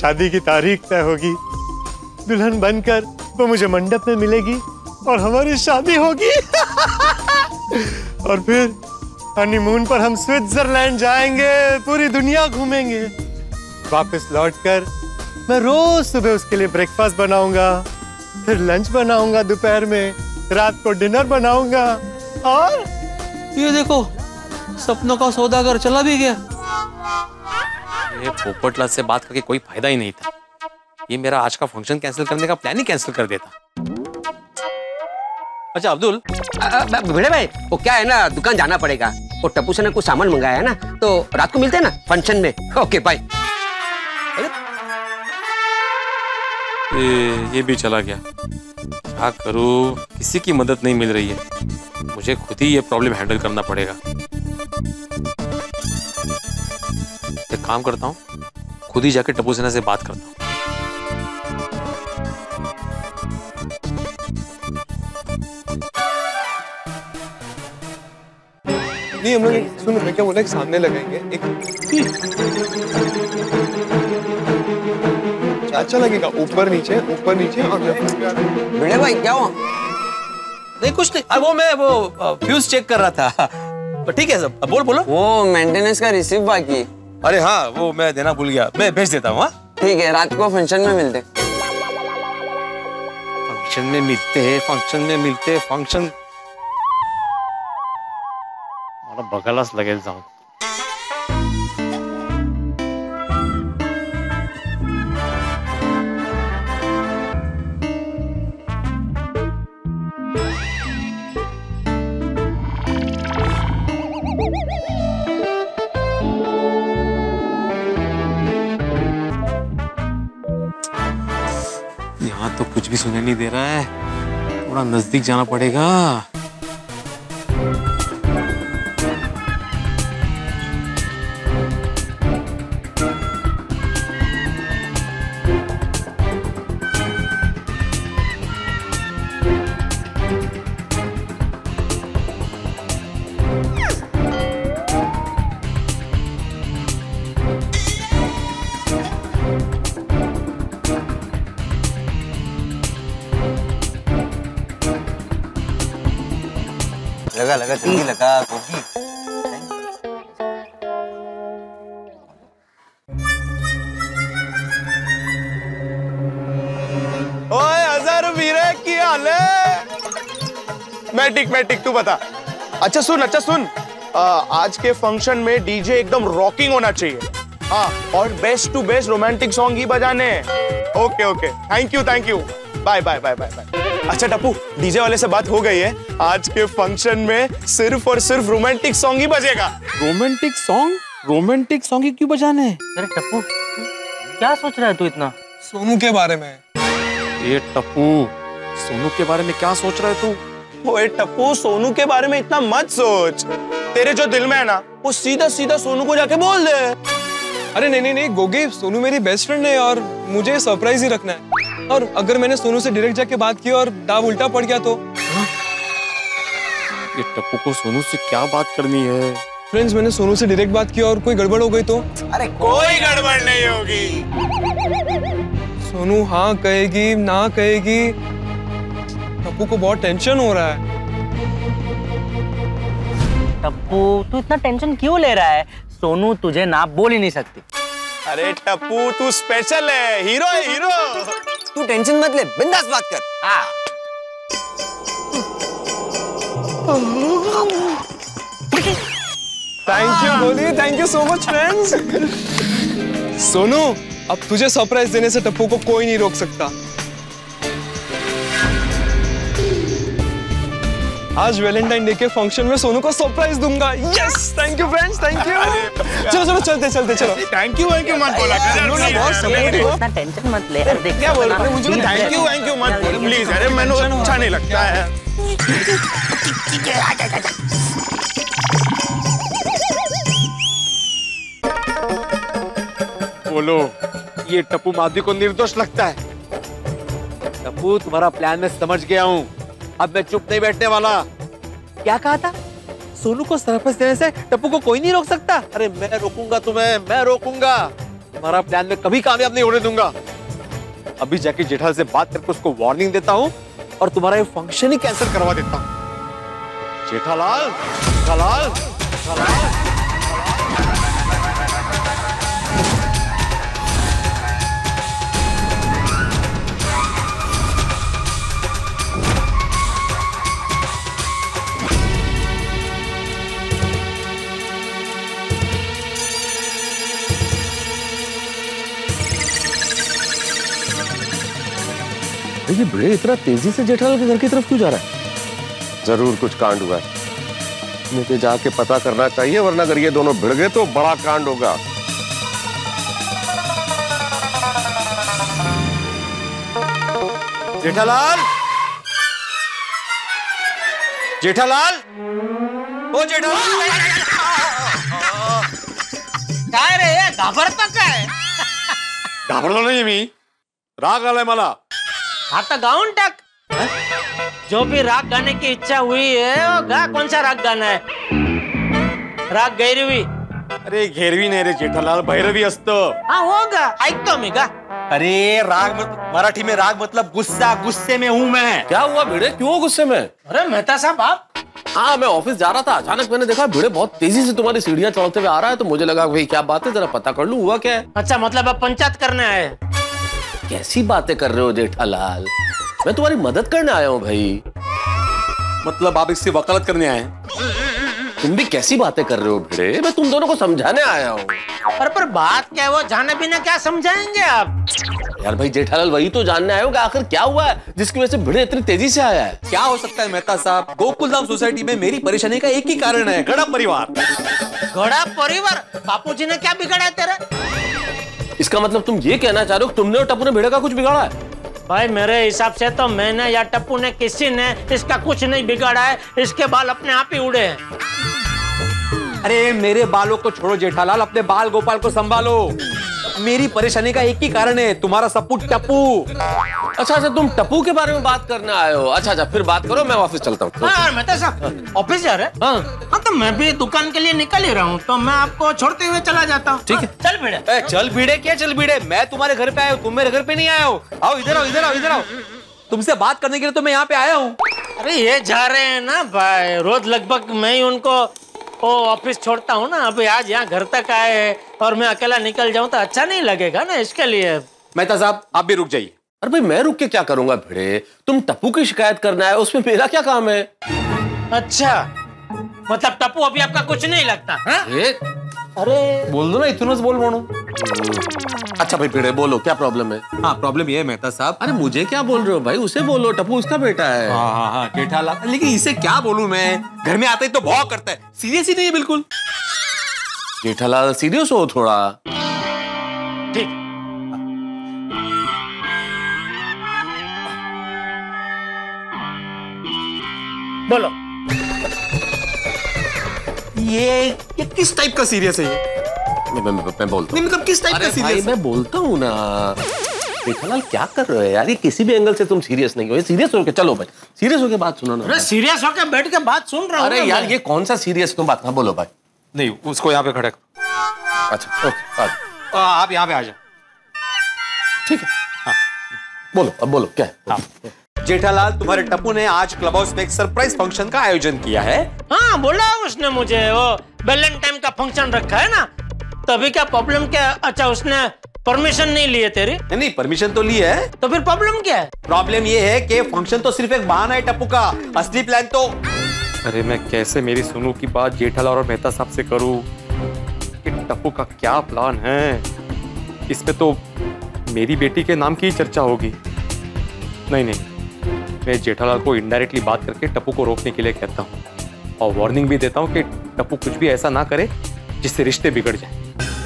शादी की तारीख तय होगी, दुल्हन बनकर वो मुझे मंडप में मिलेगी और हमारी शादी होगी। और फिर हनीमून पर हम स्विट्जरलैंड जाएंगे, पूरी दुनिया घूमेंगे। वापस लौटकर मैं रोज सुबह उसके लिए ब्रेकफास्ट बनाऊंगा, फिर लंच बनाऊंगा, दोपहर में, रात को डिनर बनाऊंगा। और ये देखो सपनों का सौदागर चला भी गया। ये पोपटलाल से बात करके कोई फायदा ही नहीं था, ये मेरा आज का फंक्शन कैंसिल करने का प्लान ही कैंसिल कर देता। अच्छा अब्दुल, भिड़े भाई वो क्या है ना, दुकान जाना पड़ेगा, वो टप्पू से ना कुछ सामान मंगाया है ना, तो रात को मिलते हैं ना फंक्शन में। Okay bye. ये भी चला गया, क्या करूँ, किसी की मदद नहीं मिल रही है, मुझे खुद ही ये प्रॉब्लम हैंडल करना पड़ेगा। एक काम करता हूँ, खुद ही जाके टप्पू सेना से बात करता हूँ। नहीं हम लोग सुनो, मैं क्या बोला कि सामने लगाएंगे एक अच्छा लगेगा, ऊपर नीचे ऊपर नीचे। और भिड़े भाई क्या हुआ? नहीं कुछ नहीं, वो मैं वो फ्यूज चेक कर रहा था। ठीक है सब, बोल बोलो। वो मेंटेनेंस का रिसीव बाकी। अरे हाँ वो मैं देना भूल गया, मैं भेज देता हूँ। ठीक है, रात को फंक्शन में मिलते। फंक्शन में मिलते, फंक्शन में मिलते, फंक्शन बगलास लगे जाऊँ। तो कुछ भी सुनाई नहीं दे रहा है, थोड़ा नजदीक जाना पड़ेगा। लगा लगा जल्दी लगा गोगी। मैं टिक तू बता। अच्छा सुन, आज के फंक्शन में डीजे एकदम रॉकिंग होना चाहिए। हाँ, और best to best romantic song ही बजाने। Okay, thank you, bye. अच्छा टप्पू, डीजे वाले से बात हो गई है। आज के फंक्शन में सिर्फ और सिर्फ रोमांटिक सॉन्ग ही बजेगा। रोमांटिक सॉन्ग ही क्यों बजाने? अरे टप्पू, क्या सोच रहा है तू इतना? सोनू के बारे में। ये टप्पू, सोनू के बारे में क्या सोच रहा है तू? ओए टप्पू, सोनू के बारे में इतना मत सोच। तेरे जो दिल में है ना, वो सीधा सोनू को जाके बोल दे। अरे नहीं गोगी, सोनू मेरी बेस्ट फ्रेंड है और मुझे सरप्राइज ही रखना है। और अगर मैंने सोनू से डायरेक्ट जाके बात की और दाव उल्टा पड़ गया तो? ये टप्पू को सोनू से क्या बात करनी है? फ्रेंड्स, मैंने सोनू से डायरेक्ट बात की और कोई गड़बड़ हो गई तो? अरे कोई गड़बड़ नहीं होगी। सोनू हाँ कहेगी ना कहेगी, टप्पू को बहुत टेंशन हो रहा है। टप्पू, तू इतना टेंशन क्यों ले रहा है? सोनू तुझे ना बोल ही नहीं सकती। अरे टप्पू, तू स्पेशल है, हीरो। तू टेंशन मत ले, बिंदास बात कर। हाँ। Thank you Goli, thank you so much friends. Sonu, अब तुझे सरप्राइज देने से टप्पू को कोई नहीं रोक सकता। आज वैलेंटाइन डे के फंक्शन में सोनू को सरप्राइज दूंगा। Yes, thank you friends, thank you. चलो चलते। थैंक यू मत बोला कर। नो बहुत सपोर्ट हो, इतना टेंशन मत ले। अरे देख क्या बोल रहे मुझे, थैंक यू मत बोल प्लीज। अरे मैंने अच्छा नहीं लगता है। बोलो, ये टप्पू माधी को निर्दोष लगता है। टप्पू, तुम्हारा प्लान मैं समझ गया हूँ। अब मैं चुप नहीं बैठने वाला। क्या कहा था? सोनू को सरप्राइज देने से टप्पू को कोई नहीं रोक सकता। अरे मैं रोकूंगा तुम्हें। तुम्हारा प्लान में कभी कामयाब नहीं होने दूंगा। अभी जाके जेठालाल से बात करके उसको वार्निंग देता हूँ और तुम्हारा ये फंक्शन ही कैंसिल करवा देता हूँ। जेठालाल। ये भिड़े इतना तेजी से जेठालाल के घर की तरफ क्यों जा रहा है? जरूर कुछ कांड हुआ है। मुझे जाके पता करना चाहिए, वरना अगर ये दोनों भिड़ गए तो बड़ा कांड होगा। जेठालाल, क्या रे घाबरता काय? घाबरलो नाही मी, राग आलाय मला। आता गाउन टक, जो भी राग गाने की इच्छा हुई है वो गा। कौन सा राग गाना है? राग गैरवी। अरे घेरवी नाही रे जेठालाल, भैरवी असतो। हाँ होगा, ऐकतो मी गा। अरे राग मराठी में राग मतलब गुस्सा, गुस्से में हूँ मैं। क्या हुआ भिड़े, क्यों गुस्से में? अरे मेहता साहब आप? हाँ, मैं ऑफिस जा रहा था, अचानक मैंने देखा भिड़े बहुत तेजी से तुम्हारी सीढ़ियाँ चढ़ते हुए आ रहा है, तो मुझे लगा भाई क्या बात है, जरा पता कर लूँ हुआ क्या है। अच्छा, मतलब आप पंचायत करने आए? कैसी बातें कर रहे हो जेठालाल, मैं तुम्हारी मदद करने आया हूँ भाई। मतलब आप इससे वकालत करने आए? तुम भी कैसी बातें कर रहे हो भिड़े, मैं तुम दोनों को समझाने आया हूँ। पर बात क्या है वो जाने बिना क्या समझाएंगे आप? यार भाई जेठालाल, वही तो जानने आया हूँ कि आखिर क्या हुआ है जिसकी वजह से भिड़े इतनी तेजी से आया है। क्या हो सकता है मेहता साहब, गोकुलधाम सोसाइटी में मेरी परेशानी का एक ही कारण है, गड़ा परिवार। बापू जी ने क्या बिगाड़ा तेरा? इसका मतलब तुम ये कहना चाह रहे हो तुमने और टप्पू ने भिड़े का कुछ बिगाड़ा है? भाई मेरे हिसाब से तो मैंने या टप्पू ने, किसी ने इसका कुछ नहीं बिगाड़ा है। इसके बाल अपने आप ही उड़े हैं। अरे मेरे बालों को छोड़ो जेठालाल, अपने बाल गोपाल को संभालो। मेरी परेशानी का एक ही कारण है, तुम्हारा सपूत टप्पू। अच्छा, तुम टप्पू के बारे में बात करने आए हो। अच्छा, फिर बात करो, मैं ऑफिस चलता हूँ। ऑफिस जा रहे? हाँ, तो मैं भी दुकान के लिए निकल ही रहा हूँ, तो मैं आपको छोड़ते हुए चला जाता हूँ। ठीक है, चल भिड़े। मैं तुम्हारे घर पे आया हूँ, तुम मेरे घर पे नहीं आया हो। आओ इधर आओ। तुमसे बात करने के लिए तो मैं यहाँ पे आया हूँ। अरे ये जा रहे हैं ना भाई, रोज लगभग मैं ही उनको ऑफिस छोड़ता हूँ ना, अभी आज यहाँ घर तक आए हैं और मैं अकेला निकल जाऊँ तो अच्छा नहीं लगेगा ना, इसके लिए। मेहता साहब आप भी रुक जाइए। अरे भाई मैं रुक के क्या करूंगा भिड़े, तुम टप्पू की शिकायत करना है, उसमें मेरा क्या काम है? अच्छा मतलब टप्पू अभी आपका कुछ नहीं लगता? अरे बोल दो ना, इतना से बोल मानो। अच्छा भाई भिड़े बोलो क्या प्रॉब्लम है? हाँ प्रॉब्लम ये है मेहता साहब। अरे मुझे क्या बोल रहे हो भाई, उसे बोलो, टप्पू उसका बेटा है। हाँ जेठालाल, लेकिन इसे क्या बोलूं मैं, घर में आते ही तो भौंक करता है, सीरियस ही नहीं है बिल्कुल। जेठालाल सीरियस हो थोड़ा। ठीक बोलो, ये किस टाइप का सीरियस है? मैं बोलता हूँ। मतलब किस टाइप का सीरियस? भाई मैं बोलता हूँ ना। जेठालाल क्या कर रहे हो यार, ये किसी भी एंगल से तुम सीरियस नहीं हो, ये सीरियस होके चलो भाई, सीरियस होके बात सुनो ना। सीरियस होके बैठ के बात सुन रहा हूँ। अरे यार ये कौन सा सीरियस तुम बात? हाँ बोलो भाई। नहीं उसको यहाँ पे खड़ा करो। अच्छा ओके आप यहाँ पे आ जाओ। ठीक है बोलो, अब बोलो क्या है? जेठालाल तुम्हारे टप्पू ने आज क्लब हाउस में एक सरप्राइज फंक्शन का आयोजन किया है। हाँ बोला उसने मुझे, वो वैलेंटाइन का फंक्शन रखा है ना, तभी क्या प्रॉब्लम क्या? अच्छा उसने परमिशन नहीं ली है तेरी? नहीं परमिशन तो ली है। तो फिर प्रॉब्लम क्या है? प्रॉब्लम ये है कि फंक्शन तो सिर्फ एक बहाना है टप्पू का, असली प्लान तो। अरे मैं कैसे मेरी सोनू की बात जेठालाल और मेहता साहब से करूँ, टप्पू का क्या प्लान है, इसमें तो मेरी बेटी के नाम की चर्चा होगी। नहीं नहीं मैं जेठालाल को इनडायरेक्टली बात करके टप्पू को रोकने के लिए कहता हूँ, और वार्निंग भी देता हूँ कि टप्पू कुछ भी ऐसा ना करे जिससे रिश्ते बिगड़ जाए।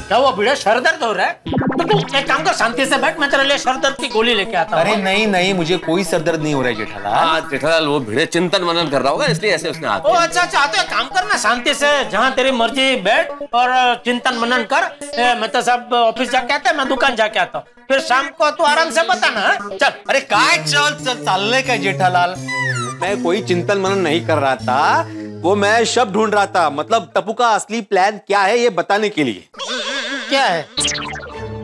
क्या वो भिड़े सर दर्द हो रहा है? तो तुम एक काम कर, शांति से बैठ, मैं तेरे लिए सर दर्द की गोली लेके आता हूँ। अरे नहीं नहीं मुझे कोई सर दर्द नहीं हो रहा है जेठालाल। जेठालाल वो भिड़े चिंतन मनन कर रहा होगा इसलिए ऐसे उसने हाथ। अच्छा अच्छा तो काम करना, शांति से जहाँ तेरी मर्जी बैठ और चिंतन मनन कर। मेहता साहब ऑफिस जाके आता है, मैं दुकान जाके आता हूँ, फिर शाम को तू आराम से बताना। चल। अरे काय चल चल चलने का जेठालाल, मैं कोई चिंतन मनन नहीं कर रहा था, वो मैं शब्द ढूंढ रहा था, मतलब टप्पू का असली प्लान क्या है ये बताने के लिए। क्या है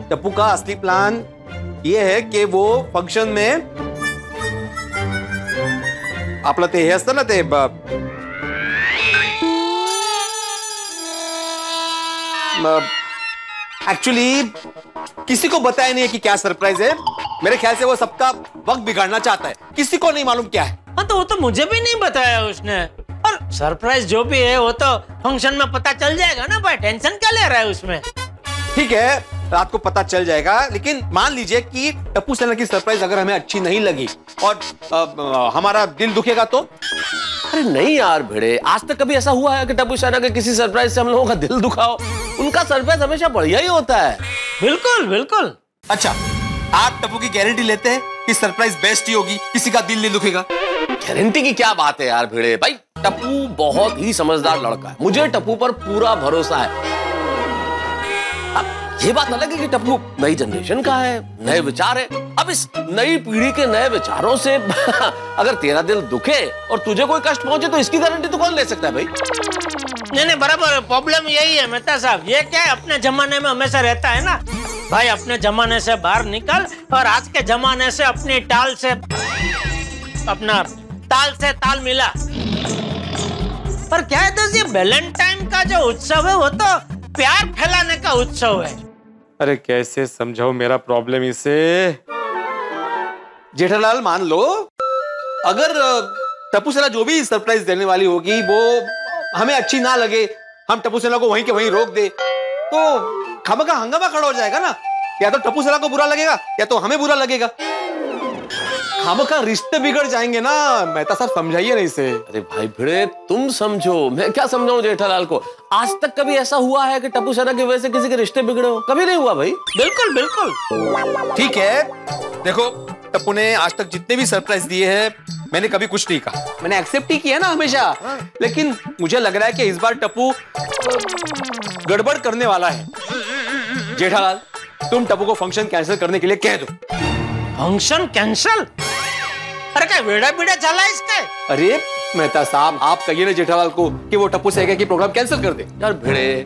टप्पू का असली प्लान? ये है कि वो फंक्शन में आपलं ते हे असतं ना ते एक्चुअली किसी को बताया नहीं है कि क्या सरप्राइज है, मेरे ख्याल से वो सबका वक्त बिगाड़ना चाहता है, किसी को नहीं मालूम क्या है। हाँ तो वो तो मुझे भी नहीं बताया उसने, और सरप्राइज जो भी है वो तो फंक्शन में पता चल जाएगा ना भाई, टेंशन क्या ले रहा है उसमें। ठीक है रात को पता चल जाएगा, लेकिन मान लीजिए कि टप्पू सेना की सरप्राइज अगर हमें अच्छी नहीं लगी और हमारा दिल दुखेगा तो? अरे नहीं यार भिड़े, आज तक कभी ऐसा हुआ है कि टप्पू सेना के किसी सरप्राइज से हम लोगों का दिल दुखाओ? उनका सरप्राइज हमेशा बढ़िया ही होता है। बिल्कुल बिल्कुल। अच्छा आप टप्पू की गारंटी लेते हैं कि सरप्राइज बेस्ट ही होगी, किसी का दिल नहीं दुखेगा? गारंटी की क्या बात है यार भिड़े, भाई टप्पू बहुत ही समझदार लड़का है, मुझे टप्पू पर पूरा भरोसा है। ये बात अलग है कि टप्पू नई जनरेशन का है, नए विचार है, अब इस नई पीढ़ी के नए विचारों से अगर तेरा दिल दुखे और तुझे कोई कष्ट पहुंचे तो इसकी गारंटी तो कौन ले सकता है भाई? नहीं नहीं बराबर, प्रॉब्लम यही है मेहता साहब, ये क्या है अपने जमाने में हमेशा रहता है ना भाई, अपने जमाने से बाहर निकल और आज के जमाने से अपनी टाल से अपना ताल से ताल मिला। पर क्या है तो ये वैलेंटाइन का जो उत्सव है वो तो प्यार फैलाने का उत्सव है। अरे कैसे समझाओ मेरा प्रॉब्लम इसे जेठालाल, मान लो अगर टप्पू सेना जो भी सरप्राइज देने वाली होगी वो हमें अच्छी ना लगे, हम टप्पू सेना को वहीं के वहीं रोक दे तो खामखा हंगामा खड़ा हो जाएगा ना, या तो टप्पू सेना को बुरा लगेगा या तो हमें बुरा लगेगा, खामखा रिश्ते बिगड़ जाएंगे ना। मेहता साहब समझाइए नहीं इसे। अरे भाई भिड़े तुम समझो, मैं क्या समझाऊं जेठालाल को, आज तक कभी ऐसा हुआ है कि टप्पू सेना की वजह से किसी के रिश्ते बिगड़े हो? कभी नहीं हुआ भाई। बिल्कुल बिल्कुल। ठीक है देखो टप्पू ने आज तक जितने भी सरप्राइज दिए हैं मैंने कभी कुछ नहीं कहा, मैंने एक्सेप्ट ही किया ना हमेशा, लेकिन मुझे लग रहा है कि इस बार टप्पू गड़बड़ करने वाला है। जेठालाल तुम टप्पू को फंक्शन कैंसिल करने के लिए कह दो। Function cancel? अरे क्या वेड़ा बीड़ा चला है इसका? अरे मेहता साहब आप कहिए ना जेठालाल को कि वो टप्पू से कहे कि प्रोग्राम कैंसिल कर दे। यार भिड़े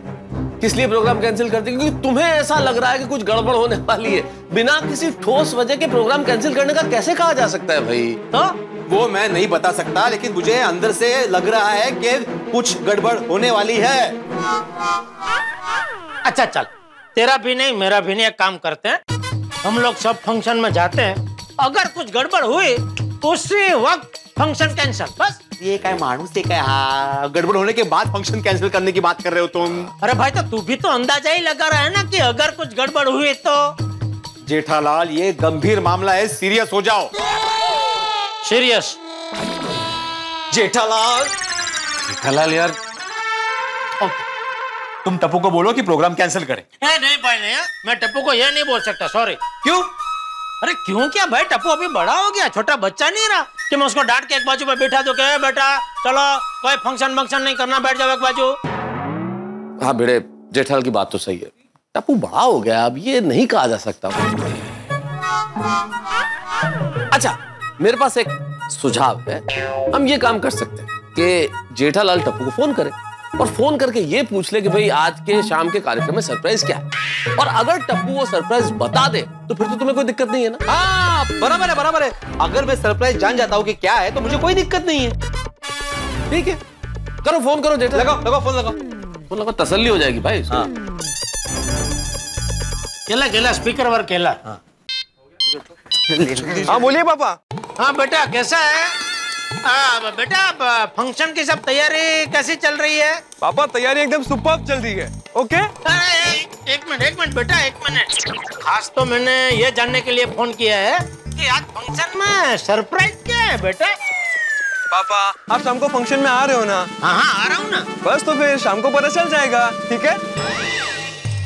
किस लिए प्रोग्राम कैंसिल कर दे? क्योंकि तुम्हें ऐसा लग रहा है कि कुछ गड़बड़ होने वाली है, बिना किसी ठोस वजह के प्रोग्राम कैंसिल करने का कैसे कहा जा सकता है भाई? तो वो मैं नहीं बता सकता, लेकिन मुझे अंदर से लग रहा है कि कुछ गड़बड़ होने वाली है। अच्छा चल तेरा भी नहीं मेरा भी नहीं, एक काम करते हैं हम लोग सब फंक्शन में जाते हैं अगर कुछ गड़बड़ हुई तो उसी वक्त फंक्शन कैंसिल। बस ये क्या मानूस है क्या? हाँ, गड़बड़ होने के बाद फंक्शन कैंसिल करने की बात कर रहे हो तुम? अरे भाई तो तू भी तो अंदाजा ही लगा रहा है ना कि अगर कुछ गड़बड़ हुई तो। जेठालाल ये गंभीर मामला है, सीरियस हो जाओ। सीरियस जेठालाल। जेठालाल यार तुम टप्पू को बोलो कि प्रोग्राम कैंसिल करें। नहीं भाई नहीं, मैं टप्पू को यह नहीं बोल सकता, सॉरी। क्यों? अरे क्यों क्या भाई, टप्पू अभी बड़ा हो गया, छोटा बच्चा नहीं रहा कि मैं उसको डांट के एक बाजू पे बैठा दो के बेटा चलो कोई फंक्शन फंक्शन नहीं करना, बैठ जाओ एक बाजू। हाँ भिड़े, जेठालाल की बात तो सही है, टप्पू बड़ा हो गया, अब ये नहीं कहा जा सकता। अच्छा मेरे पास एक सुझाव है, हम ये काम कर सकते हैं कि जेठालाल टप्पू को फोन करे और फोन करके ये पूछ ले कि भाई आज के शाम के कार्यक्रम में सरप्राइज क्या है, और अगर टप्पू वो सरप्राइज बता दे तो फिर तो तुम्हें कोई दिक्कत नहीं है ना? हाँ बराबर है बराबर है, अगर मैं सरप्राइज जान जाता हूँ कि क्या है तो मुझे कोई दिक्कत नहीं है। ठीक है करो फोन करो जेठा, लगाओ लगाओ फोन लगाओ फोन लगाओ, तसल्ली हो जाएगी भाई। हाँ केला केला स्पीकर वर केला। हाँ बोलिए पापा। हाँ बेटा कैसा है? हाँ बेटा फंक्शन की सब तैयारी कैसी चल रही है? पापा तैयारी एकदम सुपर्ब चल रही है। ओके एक मिनट बेटा एक मिनट, खास तो मैंने ये जानने के लिए फोन किया है कि आज फंक्शन में सरप्राइज क्या है बेटा? पापा आप शाम को फंक्शन में आ रहे हो ना? हाँ हाँ आ रहा हूँ ना। बस तो फिर शाम को पता चल जाएगा। ठीक है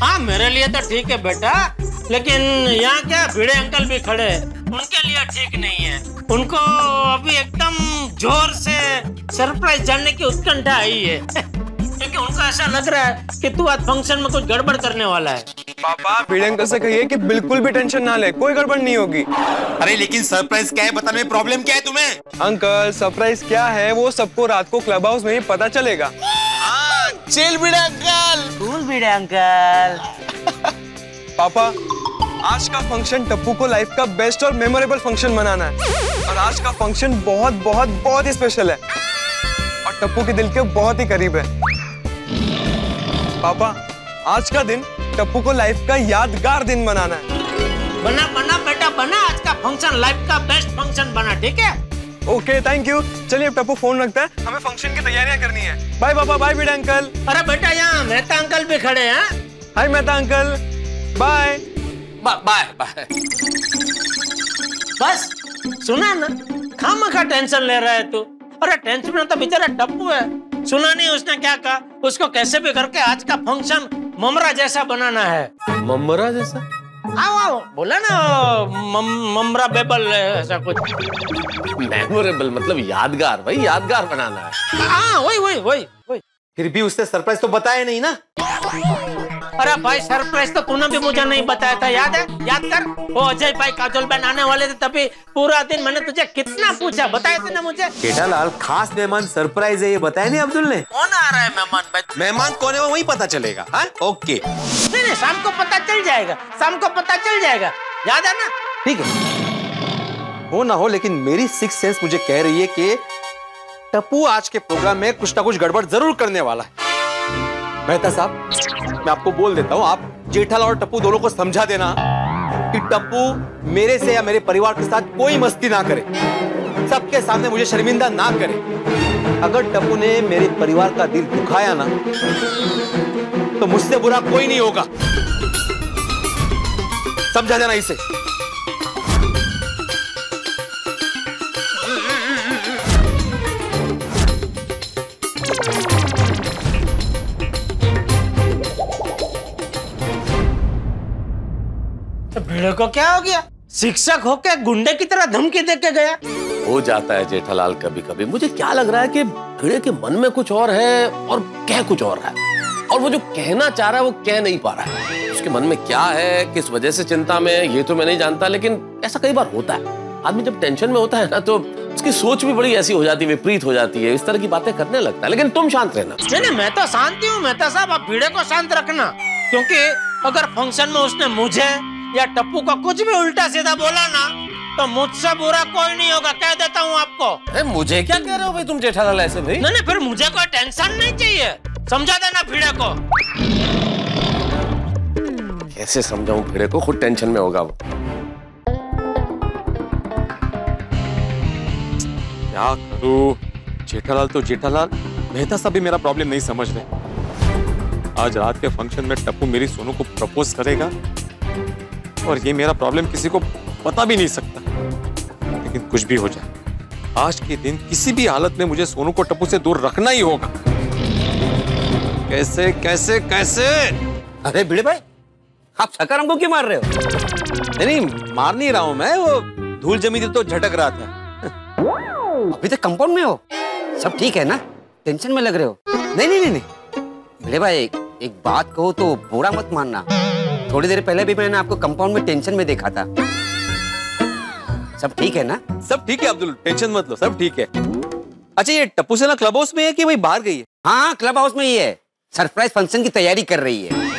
हाँ मेरे लिए तो ठीक है बेटा, लेकिन यहाँ क्या भिड़े अंकल भी खड़े हैं, उनके लिए ठीक नहीं है, उनको अभी एकदम जोर से सरप्राइज जानने की उत्कंठा आई है क्योंकि उनको ऐसा लग रहा है कि तू आज फंक्शन में कुछ गड़बड़ करने वाला है। पापा भिड़े अंकल से कहिए कि बिल्कुल भी टेंशन ना ले, कोई गड़बड़ नहीं होगी। अरे लेकिन सरप्राइज क्या है बताने में प्रॉब्लम क्या है तुम्हें? अंकल सरप्राइज क्या है वो सबको रात को क्लब हाउस में ही पता चलेगा। चल Bhide uncle, cool Bhide uncle. पापा आज का फंक्शन टप्पू को लाइफ का बेस्ट और मेमोरेबल फंक्शन बनाना है, और आज का फंक्शन बहुत बहुत बहुत ही स्पेशल है और टप्पू के दिल के बहुत ही करीब है। पापा आज का दिन टप्पू को लाइफ का यादगार दिन बनाना है। बना बना बेटा बना, आज का फंक्शन लाइफ का बेस्ट फंक्शन बना। ठीक है ओके थैंक यू। चलिए अब टप्पू फोन रखता है, हमें फंक्शन की तैयारियां करनी है। बाय पापा बाय भिड़े अंकल। अरे बेटा यहाँ मेहता अंकल भी खड़े हैं। Hi Mehta uncle, bye bye bye. बस सुना ना, खामखा टेंशन ले रहा है तू। अरे टेंशन में तो बेचारा टप्पू है, सुना नहीं उसने क्या कहा, उसको कैसे भी करके आज का फंक्शन ममरा जैसा बनाना है। ममरा जैसा? आओ बोला ना ममरा बेबल ऐसा कुछ। मेमोरेबल मतलब यादगार, भाई यादगार बनाना है। हाँ वही वही वही वही। फिर भी उसने सरप्राइज तो बताया नहीं ना? अरे भाई सरप्राइज तो तूने भी मुझे नहीं बताया था, याद है? याद कर वो अजय भाई काजोल बहन आने वाले थे, तभी पूरा दिन मैंने तुझे कितना पूछा, बताया था ना मुझे। जेठालाल खास मेहमान सरप्राइज है ये बताया नहीं अब्दुल ने? कौन आ रहा है मेहमान? भाई मेहमान कौन है वो वही पता चलेगा। हाँ ओके नहीं शाम को पता चल जाएगा, शाम को पता चल जाएगा, याद है ना? ठीक है हो ना हो, लेकिन मेरी सिक्स्थ सेंस मुझे कह रही है कि टप्पू आज के प्रोग्राम में कुछ ना कुछ गड़बड़ जरूर करने वाला है। मेहता साहब मैं आपको बोल देता हूँ, आप जेठालाल और टप्पू दोनों को समझा देना कि टप्पू मेरे से या मेरे परिवार के साथ कोई मस्ती ना करे, सबके सामने मुझे शर्मिंदा ना करे। अगर टप्पू ने मेरे परिवार का दिल दुखाया ना तो मुझसे बुरा कोई नहीं होगा, समझा देना इसे। भिड़े को क्या हो गया? शिक्षक होके गुंडे की तरह धमकी देके गया। हो जाता है जेठालाल कभी कभी, मुझे क्या लग रहा है कि भिड़े के मन में कुछ और है और कह कुछ और है, और वो जो कहना चाह रहा है वो कह नहीं पा रहा है। उसके मन में क्या है, किस वजह से चिंता में, ये तो मैं नहीं जानता, लेकिन ऐसा कई बार होता है। आदमी जब टेंशन में होता है ना तो उसकी सोच भी बड़ी ऐसी हो जाती है, विपरीत हो जाती है, इस तरह की बातें करने लगता है। लेकिन तुम शांत रहना। नहीं मैं तो शांति हूँ मेहता साहब, आप भिड़े को शांत रखना, क्योंकि अगर फंक्शन में उसने मुझे या टप्पू का कुछ भी उल्टा सीधा बोला ना तो मुझसे बुरा कोई नहीं होगा, कह देता हूँ आपको। अरे मुझे क्या कह रहे हो भाई तुम जेठालाल ऐसे? भाई नहीं नहीं फिर मुझे कोई टेंशन नहीं चाहिए, समझा देना भिड़े को। कैसे समझाऊं भिड़े को, खुद टेंशन में होगा वो। क्या करूं? जेठालाल तो जेठालाल, मेहता साहब भी मेरा प्रॉब्लम नहीं समझ रहे। आज रात के फंक्शन में टप्पू मेरी सोनू को प्रपोज करेगा और ये मेरा प्रॉब्लम किसी को पता भी नहीं सकता। लेकिन कुछ भी हो जाए, आज के दिन किसी भी हालत में मुझे सोनू को टप्पू से दूर रखना ही होगा। कैसे कैसे कैसे? अरे भिड़े भाई, आप छक्का हमको क्यों मार रहे हो? नहीं, मार नहीं रहा हूं मैं, वो धूल जमी थी तो झटक रहा था। अभी तक कंपाउंड में हो, सब ठीक है ना? टेंशन में लग रहे हो? नहीं नहीं नहीं भिड़े भाई, एक बात कहो तो बुरा मत मानना। थोड़ी देर पहले भी मैंने आपको कंपाउंड में टेंशन में देखा था। सब ठीक है ना? सब ठीक है अब्दुल, टेंशन मत लो, सब ठीक है। अच्छा, ये टप्पू सेना क्लब हाउस में है कि वही बाहर गई है? हाँ, क्लब हाउस में ही है, सरप्राइज फंक्शन की तैयारी कर रही है।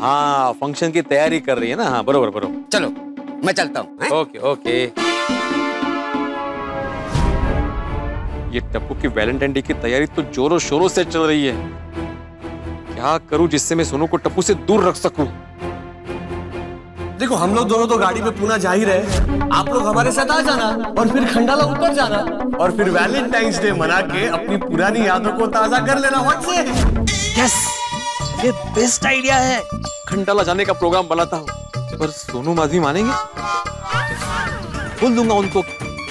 हाँ, फंक्शन की तैयारी कर रही है ना? हाँ बरोबर बरोबर। चलो मैं चलता हूँ। Okay okay. ये टप्पू की वैलेंटाइन डे की तैयारी तो जोरों शोरों से चल रही है। क्या करूं जिससे मैं सोनू को टप्पू से दूर रख सकूं? देखो, हम लोग दोनों तो गाड़ी में पुणे जा ही रहे, आप लोग हमारे साथ आ जाना और फिर खंडाला उतर जाना और फिर वैलेंटाइंस डे मना के अपनी पुरानी यादों को ताजा कर लेना। यस, ये बेस्ट आइडिया है। खंडाला जाने का प्रोग्राम बनाता हूँ, पर सोनू माधवी मानेंगे? बोल दूंगा उनको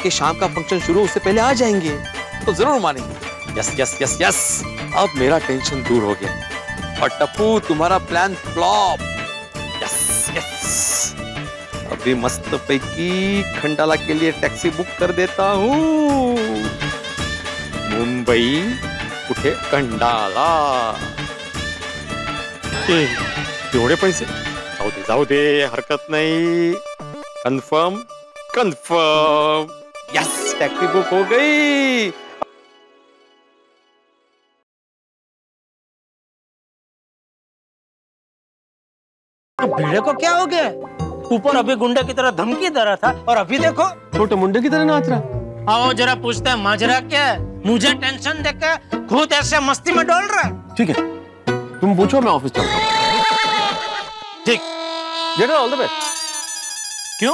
कि शाम का फंक्शन शुरू उससे पहले आ जाएंगे, तो जरूर मानेंगे। यस यस यस यस, अब मेरा टेंशन दूर हो गया। और टप्पू, तुम्हारा प्लान फ्लॉप। Yes. अभी मस्त पैकी खंडाला के लिए टैक्सी बुक कर देता हूँ। मुंबई उठे खंडाला, एवढे पैसे जाऊ दे, हरकत नहीं। Confirm confirm. Yes, taxi book हो गई। भिड़े को क्या हो गया? ऊपर अभी गुंडा की तरह धमकी दे रहा था और अभी देखो छोटे मुंडे की तरह नाच रहा। आओ जरा पूछते हैं माजरा क्या है? मुझे टेंशन देकर खुद ऐसे मस्ती में डोल रहा है। ठीक है, तुम पूछो, मैं ऑफिस चलता हूँ। ठीक, जेठा ऑल द बेस्ट। क्यों?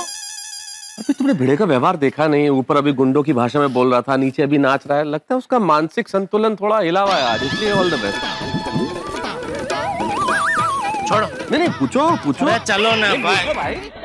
अभी तुमने भिड़े का व्यवहार देखा नहीं? ऊपर अभी गुंडों की भाषा में बोल रहा था, नीचे अभी नाच रहा है। लगता है उसका मानसिक संतुलन थोड़ा हिला हुआ है आज, इसलिए ऑल द बेस्ट। छोड़ो, नहीं नहीं पूछो पूछो। चलो ना भाई।